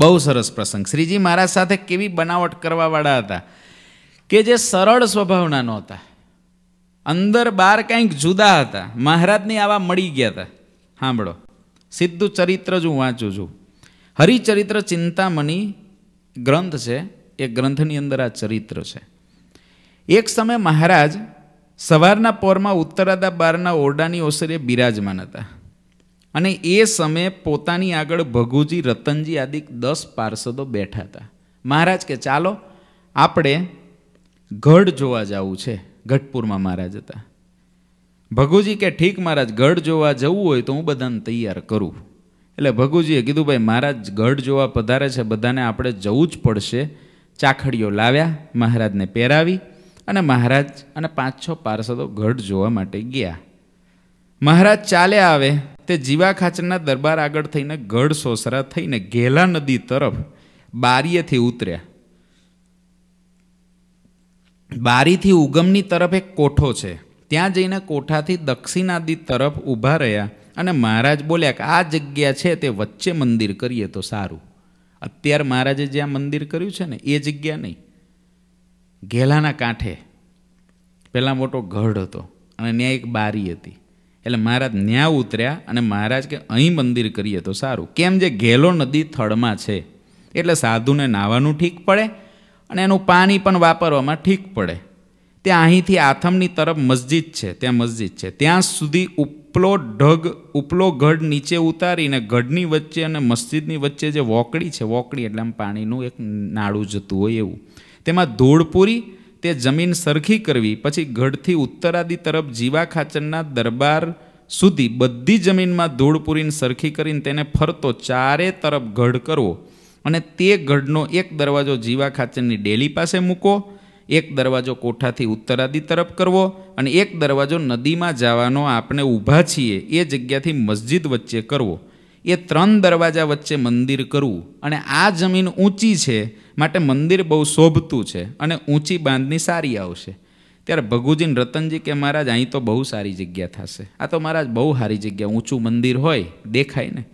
બહુ સરસ પ્રસંગ, શ્રીજી મહારાજ સાથે કેવી બનાવટ કરવાવાળા હતા કે જે સરળ સ્વભાવના નહોતા, अंदर बार कंक जुदा था। महाराज ने आवा मड़ी गया था। हाँ बड़ो सीधू चरित्र जो वाँचू छू। हरिचरित्र चिंतामणि ग्रंथ है। एक ग्रंथनी अंदर आ चरित्र है। एक समय महाराज सवारना पोर में उत्तरादा बारना ओरडानी ओसरे बिराजमान था। अने ए समय पोतानी आगळ भगुजी रतनजी आदि दस पार्षदों बैठा था। महाराज के चालो आपणे गढ़ जोवा जावुं छे। गढ़पुर में महाराज था। भगुजी के ठीक महाराज गढ़ जोवा जवुं होय तो हूँ बधाने तैयार करूँ। एटले भगुजीए कीधुं भाई महाराज गढ़ जोवा पधारे छे बधाने आपणे जवुं ज पड़शे। चाखड़ियों लाव्या महाराज ने पहेरावी अने महाराज अने पांच छ पार्षदों गढ़ जोवा माटे गया। महाराज चाले आवे ते जीवा खाचरना दरबार आगळ थईने गढ़ सोसरा थईने घेला नदी तरफ बारीएथी उतर्या। बारीथी उगमनी तरफ एक कोठो छे। त्यां जईने कोठाथी दक्षिणादी तरफ ऊभा रह्या अने महाराज बोल्या के आ जग्या छे ते वच्चे मंदिर करीए तो सारूं। अत्यार महाराजे ज्यां मंदिर कर्युं छे ने ए जग्या नहीं। घेलाना कांठे पहेला मोटो गढ़ हतो अने त्यां एक बारी हती। एटले महाराज न्या उतर्या अने महाराज के अहीं मंदिर करीए तो सारूं। केम जे घेलो नदी थड़मां छे एटले साधुने नाहवानुं ठीक पड़े अने एनुं पाणी पण वापरवामां ठीक पड़े। त्यां अहींथी आथमनी तरफ मस्जिद छे। त्यां मस्जिद छे त्यां सुधी उपलो ढग उपलो गढ़ नीचे उतारीने गढ़नी वच्चे अने मस्जिदनी वच्चे जे वोकड़ी छे वोकड़ी एटले आम पाणीनुं एक नाडुं जतुं होय एवुं तेमां धूळ पूरी ते जमीन सरखी करवी। पछी गढ़थी उत्तरादी तरफ जीवा खाचरना दरबार सुधी बधी जमीन में धूळ पूरीने सरखी करीने तेने फरतो चारे तरफ गढ़ करवो अने ते गढ़नो एक दरवाजो जीवा खाचरनी डेली पासे मूको। एक दरवाजो कोठाथी उत्तरादी तरफ करवो अने एक दरवाजो नदी में जावानो आपणे ऊभा छीए ए जग्याथी मस्जिद वच्चे करवो। ए त्रण दरवाजा वच्चे मंदिर करवुं अने आ जमीन ऊँची छे माटे मंदिर बहु शोभतुं छे अने ऊँची बांधनी सारी आवशे। त्यारे भगुजी ने रतनजी के महाराज अहीं तो बहु सारी जग्या थशे। आ तो महाराज बहु सारी जग्या ऊँचू मंदिर होय देखाय ने।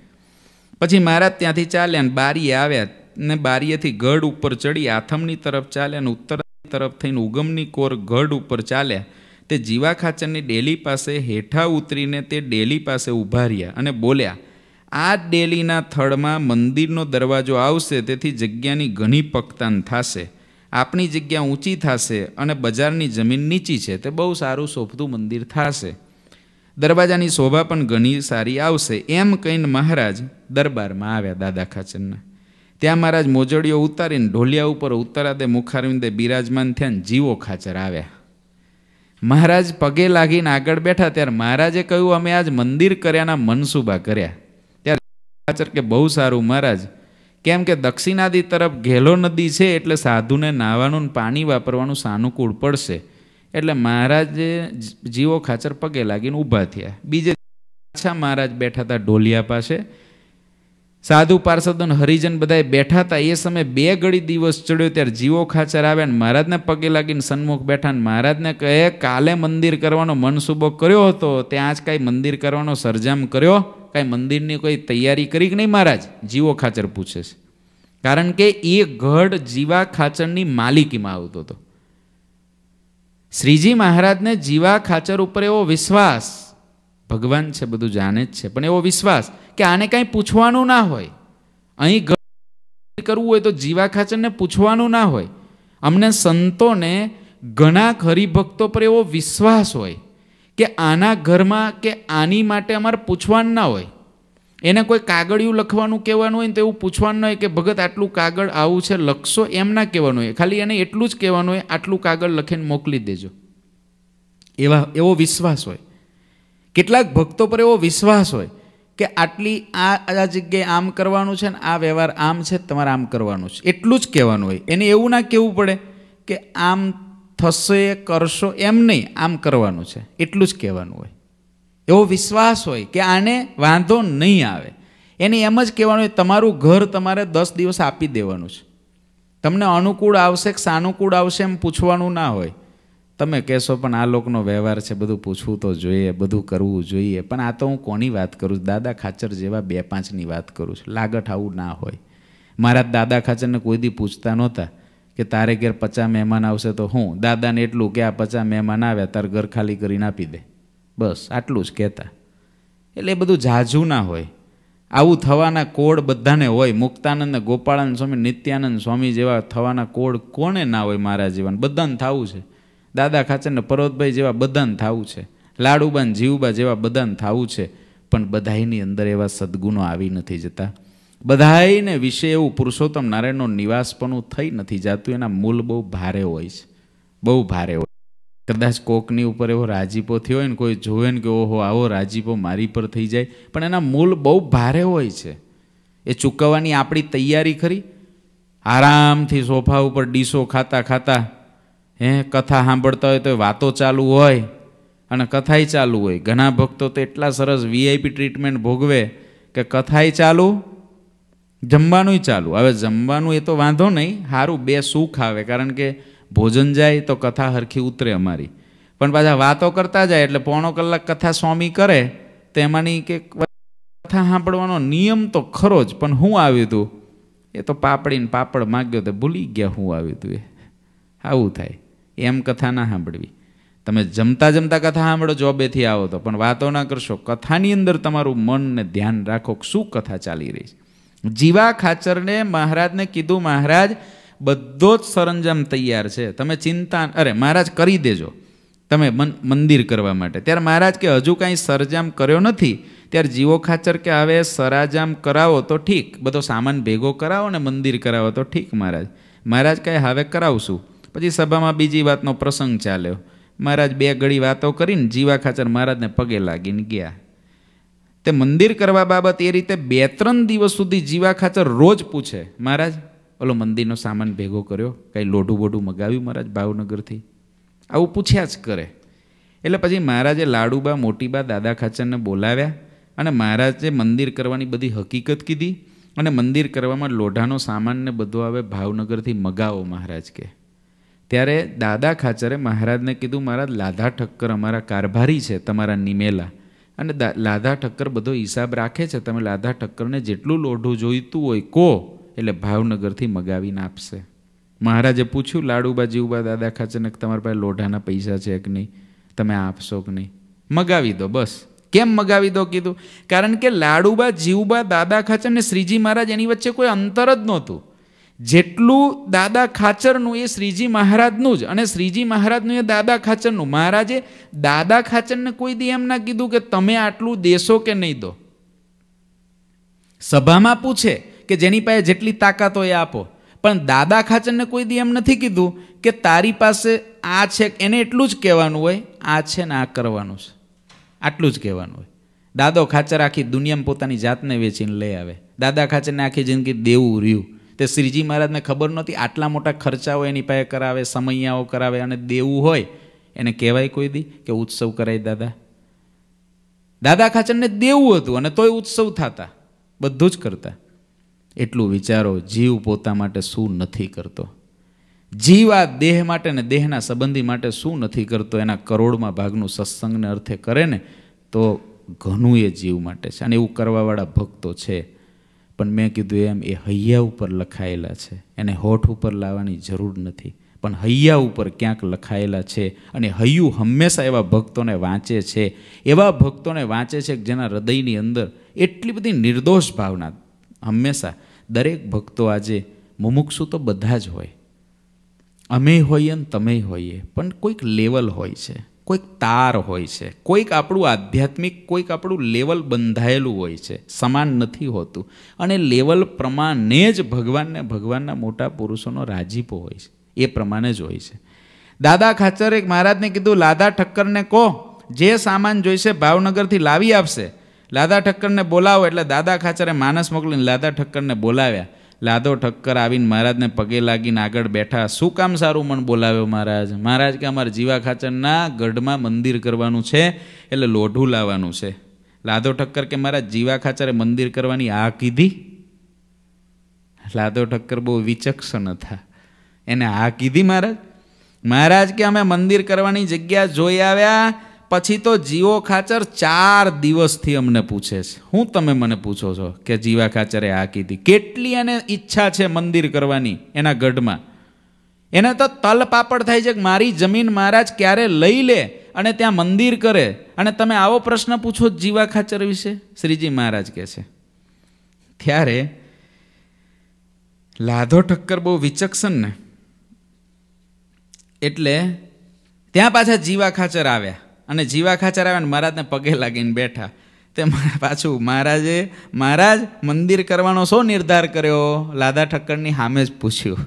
पछी महाराज त्यांथी चाल्या ने बारीए आव्या ने बारीएथी गढ़ उपर चढ़ी आथमनी तरफ चाल्या ने उत्तर तरफ थईने उगमनी कोर गढ़ उपर चाल्या ते जीवा खाचरनी डेली पासे हेठा उतरीने ते डेली पासे ऊभा रह्या अने बोल्या आ डेलीना थड़मां मंदिरनो दरवाजो आवशे तेथी जग्यानी घणी पक्तान थाशे। आपनी जग्या ऊँची थाशे अने बजारनी जमीन नीची छे ते बहु सारूं शोभतुं मंदिर थाशे। दरवाजानी शोभा पण घणी सारी आवशे। एम कहीने महाराज दरबारमां आव्या दादा खाचरना। त्यां महाराज मोजड़ीओ उतारीने ढोलिया उपर उत्तरादे मुखारविंदे बिराजमान थयाने जीवो खाचर आव्या। महाराज पगे लागीने आगळ बेठा त्यारे महाराजे कह्युं अमे आज मंदिर कर्याना मनसूबा कर्या। खाचर के बहु सारूं महाराज केम के दक्षिणादी तरफ घेलो नदी छे एटले साधुने नाहवानुं ने पाणी वापरवानुं सानुकूळ पड़शे। एटले महाराजे जीवो खाचर पगे लागीने ऊभा थया। बीजे पाछा महाराज बैठा था ढोलिया पासे। साधु पार्षदों हरिजन बधाए बैठा था। ए समय बे घड़ी दिवस चढ़्यो त्यारे जीवो खाचर आव्या ने महाराजने पगे लागीने सन्मुख बैठा ने महाराजने कहे काले मंदिर करवानो मनसूबो कर्यो हतो ते आज कांई मंदिर करवानो सरजाम कर्यो काई मंदिरनी कोई तैयारी करी कि नहीं महाराज? जीवो खाचर पूछे छे। कारण के ए गढ़ जीवा खाचरनी मालिकीमां आवतो हतो। श्रीजी महाराज ने जीवा खाचर उपर एवो विश्वास भगवान छे बधुं जाणे ज छे पण एवो विश्वास के आने कांई पूछवानुं ना होय। अहीं गढ़ करवुं होय तो जीवा खाचरने पूछवानुं ना होय। अमने संतोने घणा हरिभक्तो पर एवो विश्वास होय के आना घर में के आनी माटे अमारे पूछवानुं ना होय। एने कोई कागळियुं लखवानुं कहेवानुं होय तो एवुं पूछवानुं ना होय के भगत आटलुं कागळ आवुं छे लखशो एम ना कहेवानुं होय। खाली एने एटलुं ज कहेवानुं होय आटलुं कागळ लखीने मोकली देजो एवा एवो विश्वास होय। केटलाक भक्तो पर एवो विश्वास होय के आटली आ आ जग्याए आम करवानुं छे ने आ व्यवहार आम छे तमारे आम करवानुं छे एटलुं ज कहेवानुं होय। एने एवुं ना कहेवुं पड़े के आम थशो करशो एम नहीं आम करवानुं छे एटलुं ज कहेवानुं होय। एवो विश्वास होय के आने वांधो नहीं आवे। एने एम ज कहेवानुं होय तमारुं घर तमारे दस दिवस आपी देवानुं छे तमने अनुकूल आवशे के सानुकूल आवशे एम पूछवानुं ना होय। तमे कहेशो पण आ लोकनो व्यवहार छे बधुं पूछवुं तो जोईए बधुं करवुं जोईए पण आ तो हूँ कोनी वात करूँ दादा खाचर जेवा बे पांचनी वात करूँ छूं। लागत आवुं ना होय। मारा दादा खाचरने कोई दी पूछता नहोता કે તારે ઘેર પચાસ મહેમાન આવશે તો હું દાદાને એટલું કે આ પચાસ મહેમાન આવ્યા તાર ઘર ખાલી કરીને આપી દે, બસ આટલું જ કહેતા. એટલે એ બધું ઝાઝું ના હોય, આવું થવાના કોડ બધાને હોય. મુક્તાનંદ, ગોપાળાનંદ સ્વામી, નિત્યાનંદ સ્વામી જેવા થવાના કોડ કોને ના હોય? મારા જીવન બધાને થવું છે. દાદા ખાચરને, પર્વતભાઈ જેવા બધાને થવું છે. લાડુબાન, જીવબા જેવા બધાને થવું છે. પણ બધાયની અંદર એવા સદગુણો આવી નથી જતા. બધાયને વિશે એવું પુરુષોત્તમ નારાયણનો નિવાસપણું થઈ નથી જાતું. એના મૂલ બહુ ભારે હોય છે, બહુ ભારે હોય. કદાચ કોકની ઉપર એવો રાજીપો થયો હોય ને, કોઈ જોવે ને કે ઓહો આવો રાજીપો મારી પર થઈ જાય, પણ એના મૂલ બહુ ભારે હોય છે. એ ચૂકવવાની આપણી તૈયારી ખરી? આરામથી સોફા ઉપર ડીશો ખાતા ખાતા, હે કથા સાંભળતા હોય તો વાતો ચાલુ હોય અને કથાય ચાલુ હોય. ઘણા ભક્તો તો એટલા સરસ વીઆઈપી ટ્રીટમેન્ટ ભોગવે કે કથાય ચાલુ, જમવાનુંય ચાલુ. હવે જમવાનું એ તો વાંધો નહીં, સારું બે સુખ આવે, કારણ કે ભોજન જાય તો કથા હરખી ઉતરે અમારી. પણ પાછા વાતો કરતા જાય એટલે પોણો કલાક કથા સ્વામી કરે તો એમાંની કે કથા સાંભળવાનો નિયમ તો ખરો જ, પણ હું આવ્યું હતું એ તો પાપડીને પાપડ માગ્યો તો ભૂલી ગયા હું આવ્યું હતું. એ આવું થાય, એમ કથા ના સાંભળવી. તમે જમતા જમતા કથા સાંભળો, જોબેથી આવો તો, પણ વાતો ના કરશો. કથાની અંદર તમારું મનને ધ્યાન રાખો, શું કથા ચાલી રહી છે. જીવા ખાચરને મહારાજને કીધું, મહારાજ બધો જ સરંજામ તૈયાર છે, તમે ચિંતા અરે મહારાજ કરી દેજો તમે મંદિર કરવા માટે. ત્યારે મહારાજ કે હજુ કાંઈ સરંજામ કર્યો નથી. ત્યારે જીવો ખાચર કે હવે સરંજામ કરાવો તો ઠીક, બધો સામાન ભેગો કરાવો ને મંદિર કરાવો તો ઠીક મહારાજ. મહારાજ કહે હવે કરાવશું. પછી સભામાં બીજી વાતનો પ્રસંગ ચાલ્યો. મહારાજ બે ઘડી વાતો કરીને જીવા ખાચર મહારાજને પગે લાગીને ગયા. તે મંદિર કરવા બાબત એ રીતે બે ત્રણ દિવસ સુધી જીવા ખાચર રોજ પૂછે, મહારાજ ઓલો મંદિરનો સામાન ભેગો કર્યો, કાંઈ લોઢું બોઢું મગાવ્યું મહારાજ ભાવનગરથી? આવું પૂછ્યા જ કરે. એટલે પછી મહારાજે લાડુબા, મોટીબા, દાદા ખાચરને બોલાવ્યા અને મહારાજે મંદિર કરવાની બધી હકીકત કીધી. અને મંદિર કરવામાં લોઢાનો સામાનને બધો આવે ભાવનગરથી મગાવો મહારાજ કે. ત્યારે દાદા ખાચરે મહારાજને કીધું, મહારાજ લાધા ઠક્કર અમારા કારભારી છે તમારા નિમેલા, અને લાધા ઠક્કર બધો હિસાબ રાખે છે, તમે લાધા ઠક્કરને જેટલું લોઢું જોઈતું હોય કહો એટલે ભાવનગરથી મગાવીને આપશે. મહારાજે પૂછ્યું લાડુબા, જીવબા, દાદા ખાચરને કે તમારા પાસે લોઢાના પૈસા છે કે નહીં, તમે આપશો કે નહીં? મગાવી દો બસ. કેમ મગાવી દો કીધું? કારણ કે લાડુબા, જીવબા, દાદા ખાચર ને શ્રીજી મહારાજ એની વચ્ચે કોઈ અંતર જ નહોતું. જેટલું દાદા ખાચરનું એ શ્રીજી મહારાજનું જ, અને શ્રીજી મહારાજનું એ દાદા ખાચરનું. મહારાજે દાદા ખાચરને કોઈ દી એમ ના કીધું કે તમે આટલું દેશો કે નહીં દો. સભામાં પૂછે કે જેની પાસે જેટલી તાકાત હોય એ આપો, પણ દાદા ખાચરને કોઈ દી એમ નથી કીધું કે તારી પાસે આ છે, એને એટલું જ કહેવાનું હોય, આ છે ને આ કરવાનું છે, આટલું જ કહેવાનું હોય. દાદો ખાચર આખી દુનિયામાં પોતાની જાતને વેચીને લઈ આવે. દાદા ખાચરને આખી જિંદગી દેવું રહ્યું. તે શ્રીજી મહારાજને ખબર નહોતી આટલા મોટા ખર્ચાઓ એની પાસે કરાવે, સમૈયાઓ કરાવે, અને દેવું હોય એને કહેવાય કોઈ દી કે ઉત્સવ કરાય દાદા? દાદા ખાચરને દેવું હતું અને તોય ઉત્સવ થતા, બધું જ કરતા. એટલું વિચારો, જીવ પોતા માટે શું નથી કરતો? જીવ આ દેહ માટે ને દેહના સંબંધી માટે શું નથી કરતો? એના કરોડમાં ભાગનું સત્સંગને અર્થે કરે ને તો ઘણું એ જીવ માટે છે, અને એવું કરવાવાળા ભક્તો છે. પણ મેં કીધું એમ, એ હૈયા ઉપર લખાયેલા છે, એને હોઠ ઉપર લાવવાની જરૂર નથી, પણ હૈયા ઉપર ક્યાંક લખાયેલા છે. અને હૈયું હંમેશા એવા ભક્તોને વાંચે છે, એવા ભક્તોને વાંચે છે જેના હૃદયની અંદર એટલી બધી નિર્દોષ ભાવના હંમેશા. દરેક ભક્તો આજે મુમુક્ષુ તો બધા જ હોય, અમે હોઈએ ને તમે હોઈએ, પણ કોઈક લેવલ હોય છે, કોઈક તાર હોય છે, કોઈક આપણું આધ્યાત્મિક, કોઈક આપણું લેવલ બંધાયેલું હોય છે, સમાન નથી હોતું. અને લેવલ પ્રમાણે જ ભગવાનને, ભગવાનના મોટા પુરુષોનો રાજીપો હોય છે, એ પ્રમાણે જ હોય છે. દાદા ખાચરે મહારાજને કીધું લાધા ઠક્કરને કહો જે સામાન જોઈશે ભાવનગરથી લાવી આપશે. લાધા ઠક્કરને બોલાવો. એટલે દાદા ખાચરે માણસ મોકલીને લાધા ઠક્કરને બોલાવ્યા. લાધો ઠક્કર આવીને મહારાજને પગે લાગીને આગળ બેઠા. શું કામ સારું મન બોલાવ્યો મહારાજ? મહારાજ કે અમારે જીવા ખાચરના ગઢમાં મંદિર કરવાનું છે એટલે લોઢું લાવવાનું છે. લાધો ઠક્કર કે મહારાજ જીવા ખાચરે મંદિર કરવાની આ કીધી? લાધો ઠક્કર બહુ વિચક્ષણ હતા, એને આ કીધી મહારાજ? મહારાજ કે અમે મંદિર કરવાની જગ્યા જોઈ આવ્યા, પછી તો જીવો ખાચર ચાર દિવસથી અમને પૂછે છે, હું તમે મને પૂછો છો કે જીવા ખાચરે આ કીધી? કેટલી એને ઈચ્છા છે મંદિર કરવાની એના ગઢમાં, એને તો તલપાપડ થાય છે કે મારી જમીન મહારાજ ક્યારે લઈ લે અને ત્યાં મંદિર કરે, અને તમે આવો પ્રશ્ન પૂછો જીવા ખાચર વિશે? શ્રીજી મહારાજ કહે છે. ત્યારે લાધો ઠક્કર બહુ વિચક્ષણ ને, એટલે ત્યાં પાછા જીવા ખાચર આવ્યા, અને જીવા ખાચર આવ્યા ને મહારાજને પગે લાગીને બેઠા. તે પાછું મહારાજે, મહારાજ મંદિર કરવાનો શો નિર્ધાર કર્યો? લાધા ઠક્કરની સામે જ પૂછ્યું,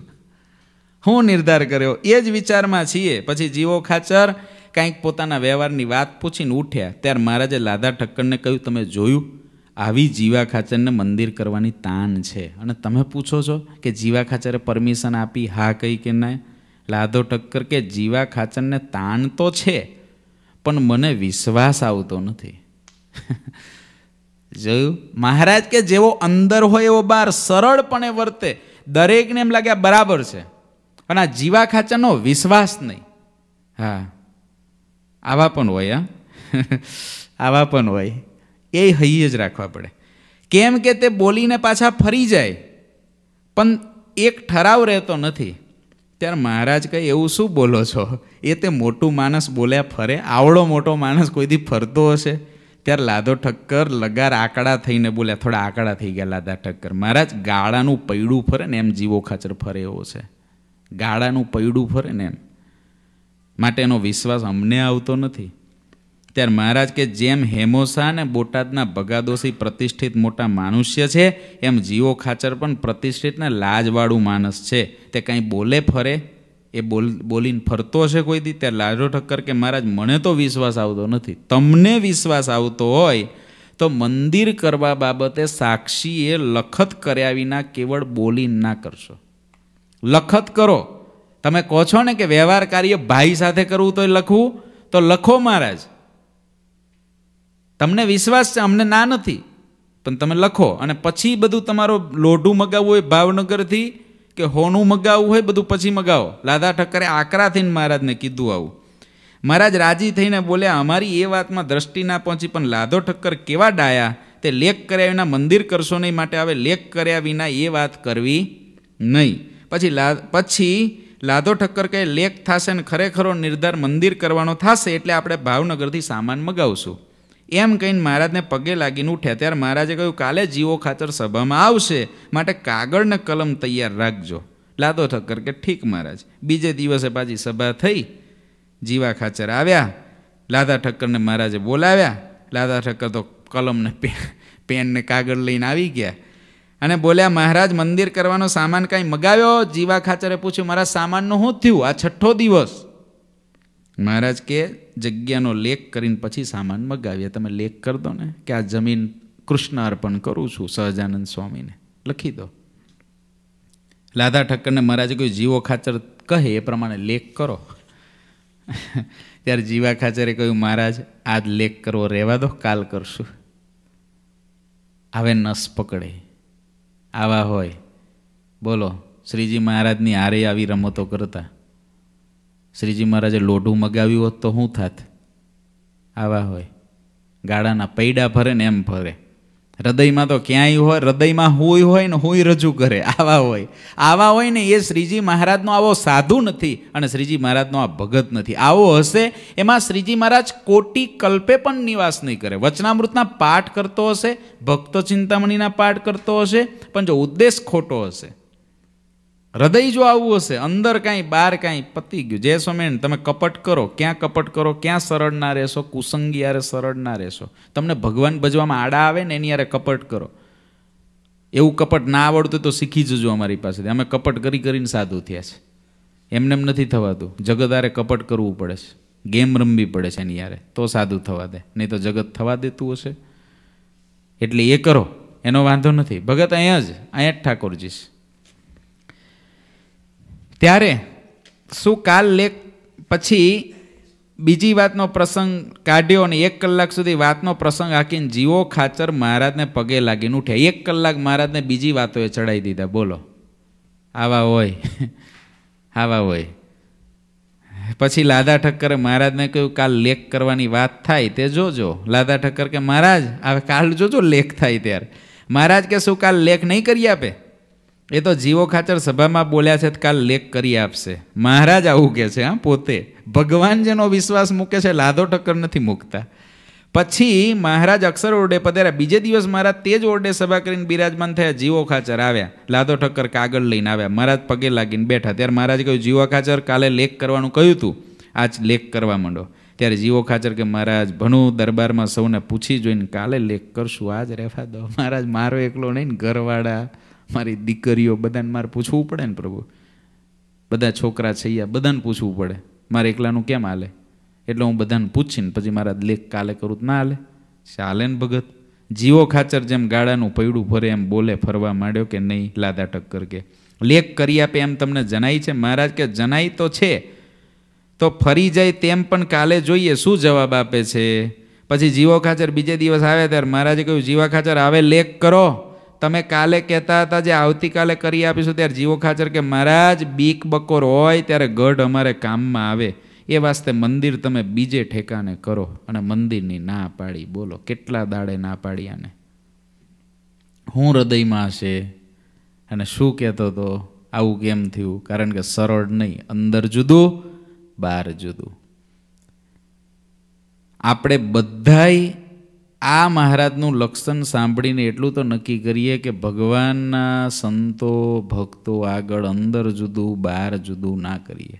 હું નિર્ધાર કર્યો એ જ વિચારમાં છીએ. પછી જીવો ખાચર કાંઈક પોતાના વ્યવહારની વાત પૂછીને ઉઠ્યા. ત્યારે મહારાજે લાધા ઠક્કરને કહ્યું, તમે જોયું, આવી જીવા ખાચરને મંદિર કરવાની તાન છે અને તમે પૂછો છો કે જીવા ખાચરે પરમિશન આપી હા કહી કે ના? લાધો ઠક્કર કે જીવા ખાચરને તાન તો છે પણ મને વિશ્વાસ આવતો નથી. જોયું, મહારાજ કે જેવો અંદર હોય એવો બહાર સરળપણે વર્તે. દરેકને એમ લાગ્યા બરાબર છે, પણ આ જીવા ખાચરનો વિશ્વાસ નહીં. હા, આવા પણ હોય, હા આવા પણ હોય. એ હૈયે જ રાખવા પડે, કેમ કે તે બોલીને પાછા ફરી જાય, પણ એક ઠરાવ રહેતો નથી. ત્યારે મહારાજ કહે, એવું શું બોલો છો? એ તે મોટું માણસ બોલ્યા ફરે, આવડો મોટો માણસ કોઈ દી ફરતો હશે? ત્યારે લાધો ઠક્કર લગાર આકડા થઈને બોલ્યા. થોડા આકડા થઈ ગયા લાધા ઠક્કર. મહારાજ, ગાળાનું પૈડું ફરે ને એમ જીવો ખાચર ફરે એવો છે. ગાળાનું પૈડું ફરે ને એમ, માટે એનો વિશ્વાસ અમને આવતો નથી. ત્યારે મહારાજ કે જેમ હેમોસા ને બોટાદના ભગાદોશી પ્રતિષ્ઠિત મોટા માનુષ્ય છે, એમ જીવો ખાચર પણ પ્રતિષ્ઠિત ને લાજવાળું માણસ છે. તે કંઈ બોલે ફરે, એ બોલ બોલીને ફરતો હશે કોઈ દી? ત્યારે લાધો ઠક્કર કે મહારાજ, મને તો વિશ્વાસ આવતો નથી. તમને વિશ્વાસ આવતો હોય તો મંદિર કરવા બાબતે સાક્ષીએ લખત કર્યા વિના કેવળ બોલીને ના કરશો, લખત કરો. તમે કહો છો ને કે વ્યવહાર કાર્ય ભાઈ સાથે કરવું તો લખવું, તો લખો મહારાજ. તમને વિશ્વાસ છે, અમને ના નથી, પણ તમે લખો. અને પછી બધું તમારો લોઢું મગાવવું હોય ભાવનગરથી કે હોનું મગાવવું હોય, બધું પછી મગાવો. લાધા ઠક્કરે આકરા થઈને મહારાજને કીધું આવું. મહારાજ રાજી થઈને બોલ્યા, અમારી એ વાતમાં દ્રષ્ટિ ના પહોંચી, પણ લાધો ઠક્કર કેવા ડાયા, તે લેખ કર્યા વિના મંદિર કરશો નહીં, માટે હવે લેખ કર્યા વિના એ વાત કરવી નહીં. પછી લા પછી લાધો ઠક્કર કહે, લેખ થશે ને ખરેખરો નિર્ધાર મંદિર કરવાનો થશે, એટલે આપણે ભાવનગરથી સામાન મગાવશું. એમ કહીને મહારાજને પગે લાગીને ઉઠ્યા. ત્યારે મહારાજે કહ્યું, કાલે જીવો ખાચર સભામાં આવશે, માટે કાગળ ને કલમ તૈયાર રાખજો. લાધો ઠક્કર કે ઠીક મહારાજ. બીજે દિવસે પાછી સભા થઈ, જીવા ખાચર આવ્યા, લાધા ઠક્કરને મહારાજે બોલાવ્યા. લાધા ઠક્કર તો કલમને પેન ને કાગળ લઈને આવી ગયા અને બોલ્યા, મહારાજ મંદિર કરવાનો સામાન કાંઈ મગાવ્યો? જીવા ખાચરે પૂછ્યું, મહારાજ સામાનનું શું થયું? આ છઠ્ઠો દિવસ. મહારાજ કે જગ્યાનો લેખ કરીને પછી સામાન મગાવ્યા. તમે લેખ કરી દો ને કે આ જમીન કૃષ્ણ અર્પણ કરું છું સહજાનંદ સ્વામીને, લખી દો. લાધા ઠક્કરને મહારાજે કહ્યું, જીવો ખાચર કહે એ પ્રમાણે લેખ કરો. ત્યારે જીવા ખાચરે કહ્યું, મહારાજ આજ લેખ કરવો રહેવા દો, કાલ કરશું. હવે નસ પકડે આવા હોય. બોલો, શ્રીજી મહારાજની હારે આવી રમતો કરતા. શ્રીજી મહારાજે લોઢું મગાવ્યું હોત તો શું થાત? આવા હોય, ગાળાના પૈડા ફરે ને એમ ફરે. હૃદયમાં તો ક્યાંય હોય, હૃદયમાં હુંય હોય ને હુંય રજૂ કરે. આવા હોય, આવા હોય ને એ શ્રીજી મહારાજનો આવો સાધુ નથી અને શ્રીજી મહારાજનો આ ભગત નથી. આવો હશે એમાં શ્રીજી મહારાજ કોટી કલ્પે પણ નિવાસ નહીં કરે. વચનામૃતના પાઠ કરતો હશે, ભક્ત ચિંતામણીના પાઠ કરતો હશે, પણ જો ઉદ્દેશ ખોટો હશે, હૃદય જો આવું હશે, અંદર કાંઈ બહાર કાંઈ, પતી ગયું. જય સ્વામિનારાયણ. તમે કપટ કરો, ક્યાં કપટ કરો, ક્યાં સરળ ના રહેશો? કુસંગી યારે સરળ ના રહેશો. તમને ભગવાન ભજવામાં આડા આવે ને એની યારે કપટ કરો. એવું કપટ ના આવડતું તો શીખી જજો અમારી પાસેથી. અમે કપટ કરી કરીને સાધુ થયા છે, એમને એમ નથી થવાતું. જગત આરે કપટ કરવું પડે છે, ગેમ રમવી પડે છે એની યારે, તો સાધુ થવા દે, નહીં તો જગત થવા દેતું હશે. એટલે એ કરો, એનો વાંધો નથી. ભગત અહીંયા જ, અહીંયા જ ઠાકોરજી છે. ત્યારે શું કાલ લેખ? પછી બીજી વાતનો પ્રસંગ કાઢ્યો અને એક કલાક સુધી વાતનો પ્રસંગ હાકીને જીવો ખાચર મહારાજને પગે લાગીને ઉઠ્યા. એક કલાક મહારાજને બીજી વાતોએ ચડાવી દીધા. બોલો, આવા હોય, આવા હોય. પછી લાધા ઠક્કરે મહારાજને કહ્યું, કાલ લેખ કરવાની વાત થાય તે જોજો. લાધા ઠક્કર કે મહારાજ હવે કાલ જોજો લેખ થાય ત્યારે. મહારાજ કે શું કાલ લેખ નહીં કરી આપે? એ તો જીવો ખાચર સભામાં બોલ્યા છે કાલ લેખ કરી આપશે મહારાજ આવું કહે છે. હા પોતે ભગવાન જેનો વિશ્વાસ મૂકે છે લાધો ટક્કર નથી મૂકતા. પછી મહારાજ અક્ષર ઓરડે પધાર્યા. બીજે દિવસ મહારાજ તે જ ઓરડે સભા કરીને બિરાજમાન થયા. જીવો ખાચર આવ્યા, લાધો ઠક્કર કાગળ લઈને આવ્યા, મહારાજ પગે લાગીને બેઠા. ત્યારે મહારાજે કહ્યું જીવો ખાચર કાલે લેખ કરવાનું કહ્યું હતું, આજ લેખ કરવા માંડો. ત્યારે જીવો ખાચર કે મહારાજ ભણું દરબારમાં સૌને પૂછી જોઈને કાલે લેખ કરશું, આજ રહેવા દો મહારાજ, મારો એકલો નહીં ને ઘરવાળા મારી દીકરીઓ બધાને મારે પૂછવું પડે ને પ્રભુ, બધા છોકરા છે યા બધાને પૂછવું પડે, મારે એકલાનું કેમ હાલે, એટલે હું બધાને પૂછીને પછી મારા લેખ કાલે કરું તો ના હાલે? ચાલે ને ભગત. જીવો ખાચર જેમ ગાળાનું પૈડું ફરે એમ બોલે ફરવા માંડ્યો કે નહીં લાદા ટક્કર કે લેખ કરી આપે એમ તમને જણાય છે? મહારાજ કે જણાય તો છે, તો ફરી જાય તેમ પણ કાલે જોઈએ શું જવાબ આપે છે. પછી જીવો ખાચર બીજે દિવસ આવે ત્યારે મહારાજે કહ્યું જીવા ખાચર હવે લેખ કરો, તમે કાલે કહેતા હતા જે આવતીકાલે કરી આપીશું. ત્યારે જીવો ખાચર કે મહારાજ બીક બકોર હોય ત્યારે ગઢ અમારે કામમાં આવે એ વાસ્તે મંદિર તમે બીજે ઠેકાને કરો. અને મંદિરની ના પાડી. બોલો કેટલા દાડે ના પાડી, આને હું હૃદયમાં હશે અને શું કહેતો હતો, આવું કેમ થયું? કારણ કે સરળ નહીં, અંદર જુદું બહાર જુદું. આપણે બધાય આ મહારાજનું લક્ષણ સાંભળીને એટલું તો નક્કી કરીએ કે ભગવાનના સંતો ભક્તો આગળ અંદર જુદું બહાર જુદું ના કરીએ.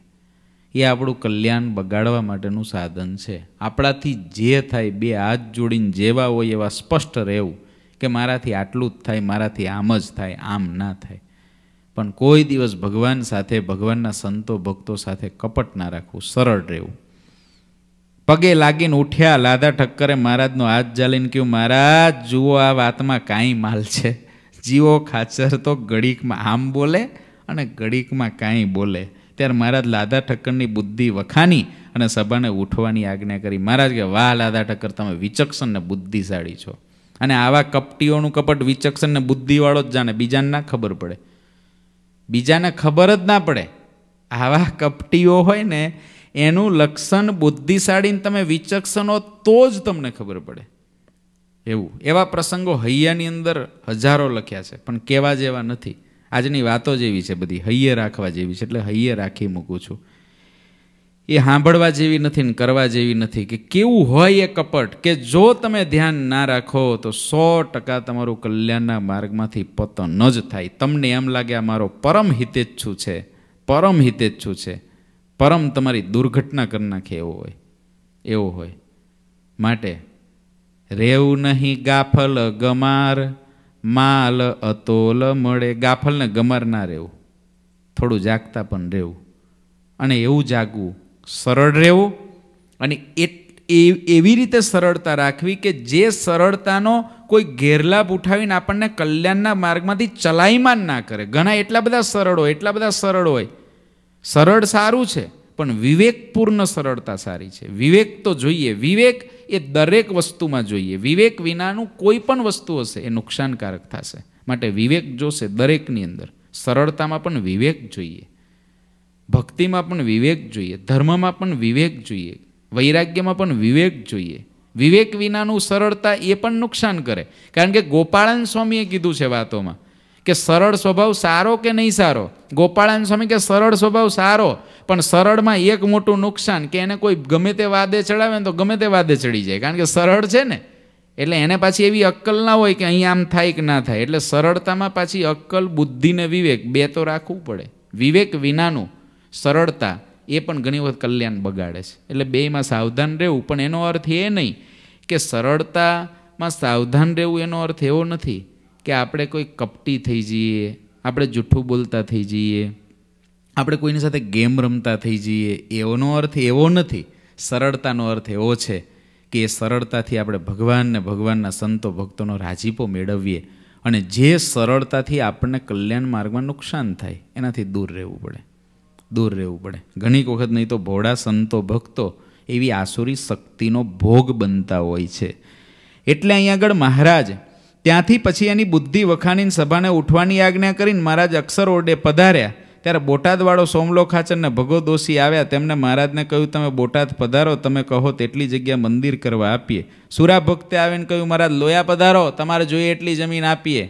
એ આપણું કલ્યાણ બગાડવા માટેનું સાધન છે. આપણાથી જે થાય બે હાથ જોડીને જેવા હોય એવા સ્પષ્ટ રહેવું કે મારાથી આટલું જ થાય, મારાથી આમ જ થાય, આમ ના થાય. પણ કોઈ દિવસ ભગવાન સાથે, ભગવાનના સંતો ભક્તો સાથે કપટ ના રાખવું, સરળ રહેવું. પગે લાગીને ઉઠ્યા. લાધા ઠક્કરે મહારાજનો હાથ ઝાલીને કહ્યું મહારાજ જુઓ આ વાતમાં કાંઈ માલ છે. જીવો ખાચર તો ઘડીકમાં આમ બોલે અને ઘડીકમાં કાંઈ બોલે. ત્યારે મહારાજ લાધા ઠક્કરની બુદ્ધિ વખાની અને સભાને ઉઠવાની આજ્ઞા કરી. મહારાજ કે વાહ લાધા ઠક્કર, તમે વિચક્ષણ ને બુદ્ધિશાળી છો. અને આવા કપટીઓનું કપટ વિચક્ષણ ને બુદ્ધિવાળો જ જાણે, બીજાને ના ખબર પડે, બીજાને ખબર જ ના પડે. આવા કપટીઓ હોય ને એનું લક્ષણ બુદ્ધિશાળીને તમે વિચક્ષણો તો જ તમને ખબર પડે. એવું એવા પ્રસંગો હૈયાની અંદર હજારો લખ્યા છે પણ કહેવા જેવા નથી. આજની વાતો જેવી છે બધી, હૈયે રાખવા જેવી છે એટલે હૈયે રાખી મૂકું છું. એ સાંભળવા જેવી નથી ને કરવા જેવી નથી. કે કેવું હોય એ કપટ કે જો તમે ધ્યાન ના રાખો તો સો ટકા તમારું કલ્યાણના માર્ગમાંથી પતન જ થાય. તમને એમ લાગે આ મારો પરમ હિતેચ્છુ છે, પરમ હિતેચ્છુ છે, પરમ તમારી દુર્ઘટના કરી નાખે એવો હોય, એવો હોય. માટે રહેવું નહીં ગાફલ ગમાર માલ અતોલ મળે. ગાફલને ગમાર ના રહેવું, થોડું જાગતા પણ રહેવું. અને એવું જાગવું સરળ રહેવું, અને એવી રીતે સરળતા રાખવી કે જે સરળતાનો કોઈ ગેરલાભ ઉઠાવીને આપણને કલ્યાણના માર્ગમાંથી ચલાયમાન ના કરે. ઘણા એટલા બધા સરળ હોય, એટલા બધા સરળ હોય. સરળ સારું છે પણ વિવેકપૂર્ણ સરળતા સારી છે. વિવેક તો જોઈએ, વિવેક એ દરેક વસ્તુમાં જોઈએ. વિવેક વિનાનું કોઈ પણ વસ્તુ હશે એ નુકસાનકારક થશે. માટે વિવેક જોશે દરેકની અંદર. સરળતામાં પણ વિવેક જોઈએ, ભક્તિમાં પણ વિવેક જોઈએ, ધર્મમાં પણ વિવેક જોઈએ, વૈરાગ્યમાં પણ વિવેક જોઈએ. વિવેક વિનાનું સરળતા એ પણ નુકસાન કરે. કારણ કે ગોપાળાન સ્વામીએ કીધું છે વાતોમાં કે સરળ સ્વભાવ સારો કે નહીં સારો? ગોપાળાન સ્વામી કે સરળ સ્વભાવ સારો, પણ સરળમાં એક મોટું નુકસાન કે એને કોઈ ગમે તે વાદે ચડાવે ને તો ગમે તે વાદે ચડી જાય. કારણ કે સરળ છે ને એટલે એને પાછી એવી અક્કલ ના હોય કે અહીં આમ થાય કે ના થાય. એટલે સરળતામાં પાછી અક્કલ, બુદ્ધિ ને વિવેક બે તો રાખવું પડે. વિવેક વિનાનું સરળતા એ પણ ઘણી વખત કલ્યાણ બગાડે છે. એટલે બેયમાં સાવધાન રહેવું. પણ એનો અર્થ એ નહીં કે સરળતામાં સાવધાન રહેવું, એનો અર્થ એવો નથી કે આપણે કોઈ કપટી થઈ જઈએ, આપણે જૂઠું બોલતા થઈ જઈએ, આપણે કોઈની સાથે ગેમ રમતા થઈ જઈએ. એનો અર્થ એવો નથી. સરળતાનો અર્થ એવો છે કે એ સરળતાથી આપણે ભગવાનને, ભગવાનના સંતો ભક્તોનો રાજીપો મેળવીએ. અને જે સરળતાથી આપણને કલ્યાણ માર્ગમાં નુકસાન થાય એનાથી દૂર રહેવું પડે, દૂર રહેવું પડે. ઘણી વખત નહીં તો ભોળા સંતો ભક્તો એવી આસુરી શક્તિનો ભોગ બનતા હોય છે. એટલે અહીં આગળ મહારાજ ત્યાંથી પછી એની બુદ્ધિ વખાણીને સભાને ઉઠવાની આજ્ઞા કરીને મહારાજ અક્ષર ઓરડે પધાર્યા. ત્યારે બોટાદવાળો સોમલો ખાચરને ભગો દોશી આવ્યા. તેમણે મહારાજને કહ્યું તમે બોટાદ પધારો, તમે કહો તેટલી જગ્યા મંદિર કરવા આપીએ. સુરા ભક્તે આવીને કહ્યું મહારાજ લોયા પધારો, તમારે જોઈએ એટલી જમીન આપીએ.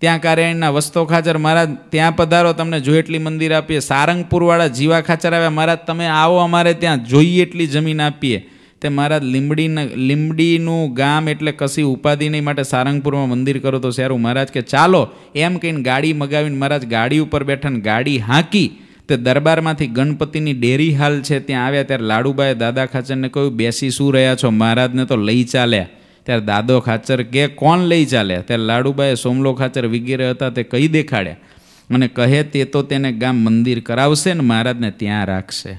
त्यां कारेणना वस्तो खाचर महाराज त्यां पधारो, तमने जोईए एटली मंदिर आपीए। सारंगपुरवाड़ा जीवा खाचर आव्या, महाराज तमे आवो अमारे त्यां जोईए एटली जमीन आपीए। ते महाराज लींबड़ी लींबड़ीनुं गाम एटले कशी उपाधि नहीं माटे सारंगपुरमां मंदिर करो तो सारूं महाराज के चालो एम कहीने गाड़ी मगावीने महाराज गाड़ी उपर बैठाने गाड़ी हाँकी। ते दरबारमांथी गणपतिनी डेरी हाल छे त्यां आव्या त्यारे लाडूबाए दादा खाचरने कह्युं बेसी शुं रह्या छो, महाराजने तो लई चाल्या। त्यारे दादो खाचर के कोण लई चाल्या? त्यारे लाडूबाए सोमलो खाचर वगैरे हता ते कही देखाड्या अने कहे ते तो तेने गाम मंदिर करावशे ने महाराजने त्यां राखशे।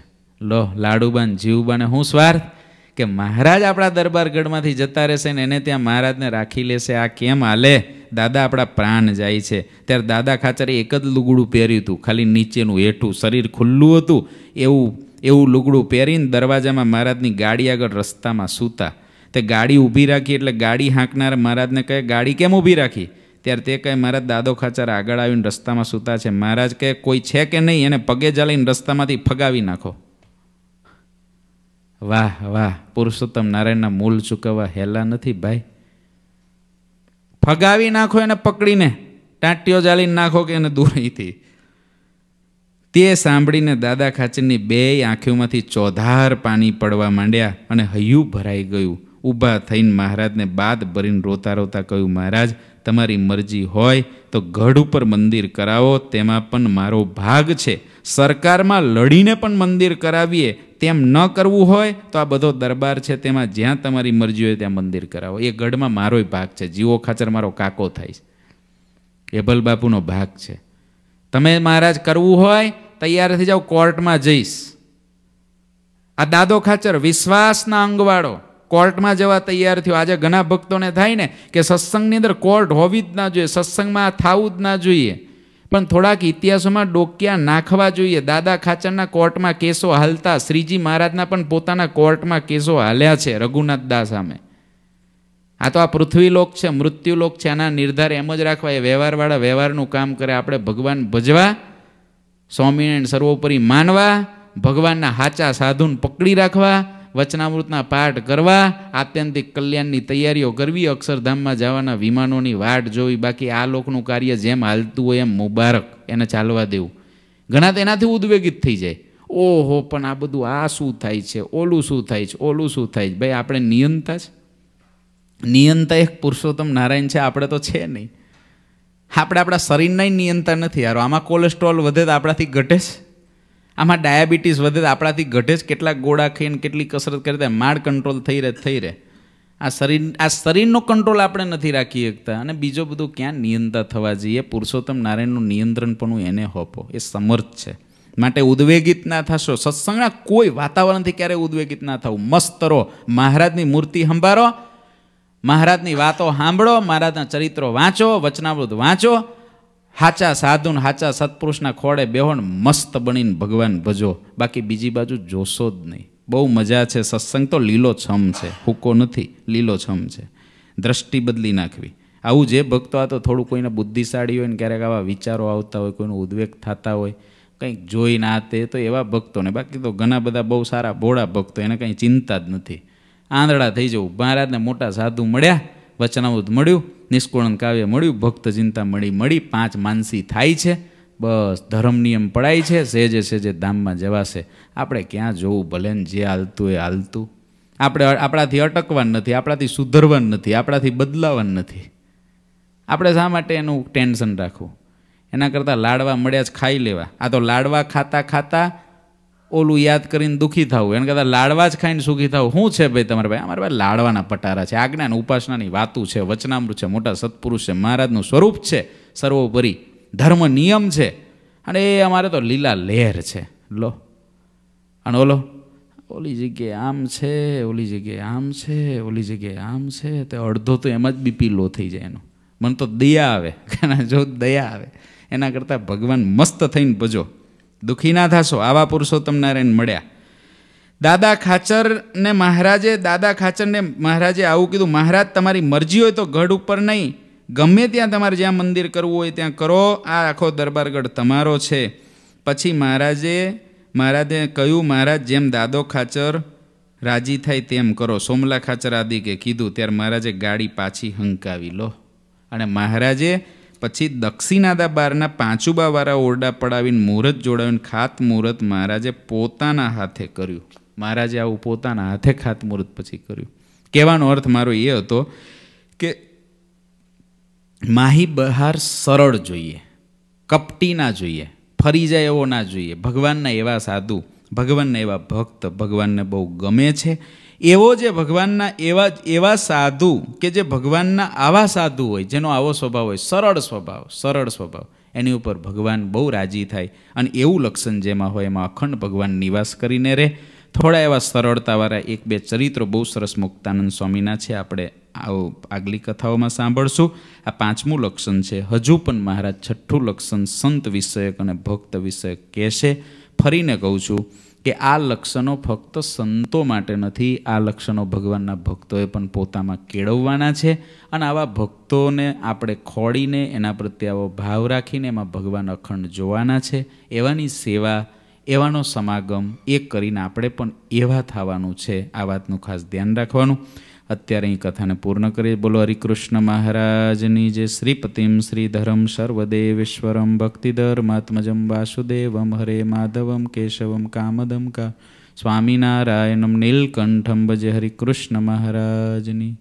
लो लाडूबाने जीवबाने हुं स्वार्थ के महाराज अपना दरबारगढ़ में जता रहेशे ने एने त्यां महाराज ने राखी लेशे। आ केम हाले? दादा अपना प्राण जाय छे। त्यारे दादा खाचरे एक ज लुगड़ू पहेर्युं हतुं, खाली नीचेनुं हेठुं, शरीर खुल्लुं हतुं एवुं एवुं लुगड़ू पहेरीने दरवाजामां महाराजनी गाड़ी आगळ रस्तामां सूता। ते गाड़ी ऊभी राखी एटले गाड़ी हाँकनार महाराजने कहे गाड़ी केम ऊभी राखी? त्यारे ते कहे महाराज दादो खाचर आगळ आवीने रस्तामां सूता छे। महाराज कहे कोई छे के नहीं? एने पगे जाळीने रस्तामांथी फगावी नाखो। वाह वाह, पुरुषोत्तम नारायणना मूल चूकववा हेला नथी भाई। फगावी नाखो एने पकड़ीने, टाटियो जाळीने नाखो के एने दूरथी। ते सांभळीने दादा खाचरनी बेय आँखीमांथी चौधार पानी पड़वा मांड्या अने हयूं भराई गयुं। ऊभा थईने महाराजने बाद भरीने रोता रोता कह्युं महाराज तमारी मरजी होय तो गढ़ उपर मंदिर करावो, तेमां पण मारो भाग छे। सरकारमां लड़ीने पण मंदिर करावीए, तेम न करवू होय तो आ बधो दरबार छे तेमां ज्यां तमारी मरजी होय त्यां मंदिर करावो। ए गढ़मां मारोय भाग छे, जीवो खाचर मारो काको थाय छे, एबल बापूनो भाग छे। तमे महाराज करवू होय तैयार थी जाओ, कोर्टमां जईश। आ दादो खाचर विश्वासना अंगवाड़ो कोर्ट में जवा तैयार थयो। आज घना भक्तों ने थाय ने के सत्संगनी अंदर कोर्ट होवी ज ना जोईए, सत्संग में थावुं ज ना जोईए, पण थोड़ाक इतिहासोमां डोकिया नाखवा जोईए। दादा खाचरना कोर्ट में केसों हालता, श्रीजी महाराजना पण पोताना कोर्ट में केसों हाल्या छे रघुनाथ दास सामे। आ तो आ पृथ्वीलोक छे, मृत्युलोक छे, आना निर्धार एम ज राखवा। ए व्यवहारवाळा व्यवहारनुं काम करे। आपणे भगवान भजवा, स्वामीनारायण सर्वोपरि मानवा, भगवानना साचा साधुने पकड़ी राखवा, वचनामृतना पाठ करवा, आत्यंतिक कल्याणनी तैयारीओ करवी, अक्षरधाममां जवाना विमानोनी वाट जोवी। बाकी आ लोकनुं कार्य जेम हालतुं होय एम मुबारक, एने चालवा देवुं। घणा तेनाथी उद्वेगित थई जाय, ओहो पण आ बधुं आ शुं थाय छे, ओलुं शुं थाय छे, ओलुं शुं थाय छे। भाई आपणे नियंता छे, नियंता एक पुरुषोत्तम नारायण छे, आपणे तो छे नहीं। आपणे आपणा शरीरना नियंता नथी। हारो आमां कोलेस्ट्रोल वधे तो आपणाथी घटे छे, आमा डायाबिटीस वधे तो आपणाथी घटे छे। केटला गोळा खाईने केटली कसरत करे तो माड़ कंट्रोल थई रहे थई रहे। आ शरीर आ शरीरनो कंट्रोल आपणे नथी राखी शकता अने बीजो बधुं क्यां नियंता थवा जोईए। पुरुषोत्तम नारायणनुं नियंत्रणपणुं एने होपो, ए समर्थ छे। माटे उद्वेगित ना थशो, सत्संगना कोई वातावरणथी क्यारेय उद्वेगित ना थाओ। मस्त रहो, महाराजनी मूर्ति संभाळो, महाराजनी वातो सांभळो, महाराजना चरित्रो वाँचो, वचनामृत वाँचो, हाचा साधु हाचा सत्पुरुषना खोड़े बेहोन मस्त बनीने भगवान भजो। बाकी बीजी बाजू जोशो ज नहीं। बहु मजा है, सत्संग तो लीलोछम है, हुको नहीं, लीलोछम है। दृष्टि बदली नाखवी। आवुं जे भक्तो आ तो थोड़ुं कोईने बुद्धिशाड़ी होय ने क्यारेक आवा विचारो आवता होय, कोईनो उद्वेग थता होय, कंईक जोईने आते तो एवा भक्तों ने। बाकी तो घणा बधा बहु सारा भोळा भक्तो, एने कंई चिंता ज नथी। आंधळा थई जवुं, महाराजने मोटा साधु मळ्या, वचनामृत मळ्युं, निष्कुळन काव्य मळ्युं, भक्त चिंता मळी मळी पांच मानसी थाय छे। बस धर्म नियम पड़ाय छे, सेजे सेजे धाममां जवाशे। आपणे क्यां जोवुं? भले ने जे हालतुं ए हालतुं। आपणे आपणाथी अटकवानुं नथी, आपणाथी सुधरवानुं नथी, आपणाथी बदलावानुं नथी। आपणे शा माटे एनुं टेन्शन राखवुं? एना करતાં लाडवा मळ्या ज खाई लेवा। आ तो लाडवा खाता खाता ओलू याद करीने दुखी थाव, एना करता लाडवा ज खाईने सुखी थाव। शू है भाई तमारे भाई? अमारे भाई लाडवाना पटारा है, आज्ञा उपासनानी वातू है, वचनामृत है, मोटा सत्पुरुष है, महाराजनु स्वरूप है, सर्वोपरि धर्म नियम है, अरे अमारे तो लीला लहर है। लो अने ओलो ओली जग्याए आम है, ओली जग्याए आम है, ओली जग्याए आम है, तो अर्धो तो एम ज बीपी लो थी जाए। मन तो दया आवे, जो दया आवे। एना करता भगवान मस्त थईने भजो, दुखी ना थाशो। आवा पुरुषोत्तम नारायण मळ्या। दादा खाचर ने महाराजे दादा खाचर ने महाराजे आवुं कीधुं, महाराज तमारी मरजी होय तो गढ़ उपर नहीं, गमे त्यां तमारे ज्यां मंदिर करवुं होय त्यां करो, आ आखो दरबारगढ़ तमारो छे। पछी महाराजे महाराजे कह्युं महाराज जेम दादो खाचर राजी थाय तेम करो, सोमला खाचर आदि के कीधुं। त्यारे महाराजे गाड़ी पाછી हंकावी। लो अने महाराजे પછી દક્ષિણાદા બારના પાંચુબાવાળા ઓરડા પડાવીને મુહૂર્ત જોડાવીને ખાત મુહૂર્ત મહારાજે પોતાના હાથે કર્યું. મહારાજે આવું પોતાના હાથે ખાત મુહૂર્ત પછી કર્યું. કહેવાનો અર્થ મારો એ હતો કે માહી બહાર સરળ જોઈએ, કપટી ના જોઈએ, ફરી જાય એવો ના જોઈએ. ભગવાનના એવા સાધુ, ભગવાનના એવા ભક્ત ભગવાનને બહુ ગમે છે એવો જે ભગવાનના એવા એવા સાધુ કે જે ભગવાનના આવા સાધુ હોય જેનો આવો સ્વભાવ હોય, સરળ સ્વભાવ, સરળ સ્વભાવ, એની ઉપર ભગવાન બહુ રાજી થાય. અને એવું લક્ષણ જેમાં હોય એમાં અખંડ ભગવાન નિવાસ કરીને રહે. થોડા એવા સરળતાવાળા એક બે ચરિત્રો બહુ સરસ મુક્તાનંદ સ્વામીના છે, આપણે આગલી કથાઓમાં સાંભળશું. આ પાંચમું લક્ષણ છે. હજુ પણ મહારાજ છઠ્ઠું લક્ષણ સંત વિષયક અને ભક્ત વિષયક કહેશે. ફરીને કહું છું કે આ લક્ષણો ફક્ત સંતો માટે નથી, આ લક્ષણો ભગવાનના ભક્તોએ પણ પોતામાં કેળવવાના છે. અને આવા ભક્તોને આપણે ખોળીને એના પ્રત્યે આવો ભાવ રાખીને એમાં ભગવાન અખંડ જોવાના છે. એવાની સેવા, એવાનો સમાગમ એ કરીને આપણે પણ એવા થવાનું છે. આ વાતનું ખાસ ધ્યાન રાખવાનું. અત્યારે અહીં કથાને પૂર્ણ કરીએ. બોલો હરિકૃષ્ણ મહારાજની જે. શ્રીપતિમ શ્રીધરમ સર્વદેવેશ્વરમ ભક્તિધર્માત્મજમ વાસુદેવમ હરે માધવમ કેશવમ કામદમ કા સ્વામિનારાયણમ નીલકંઠમ ભજે. હરિકૃષ્ણ મહારાજની.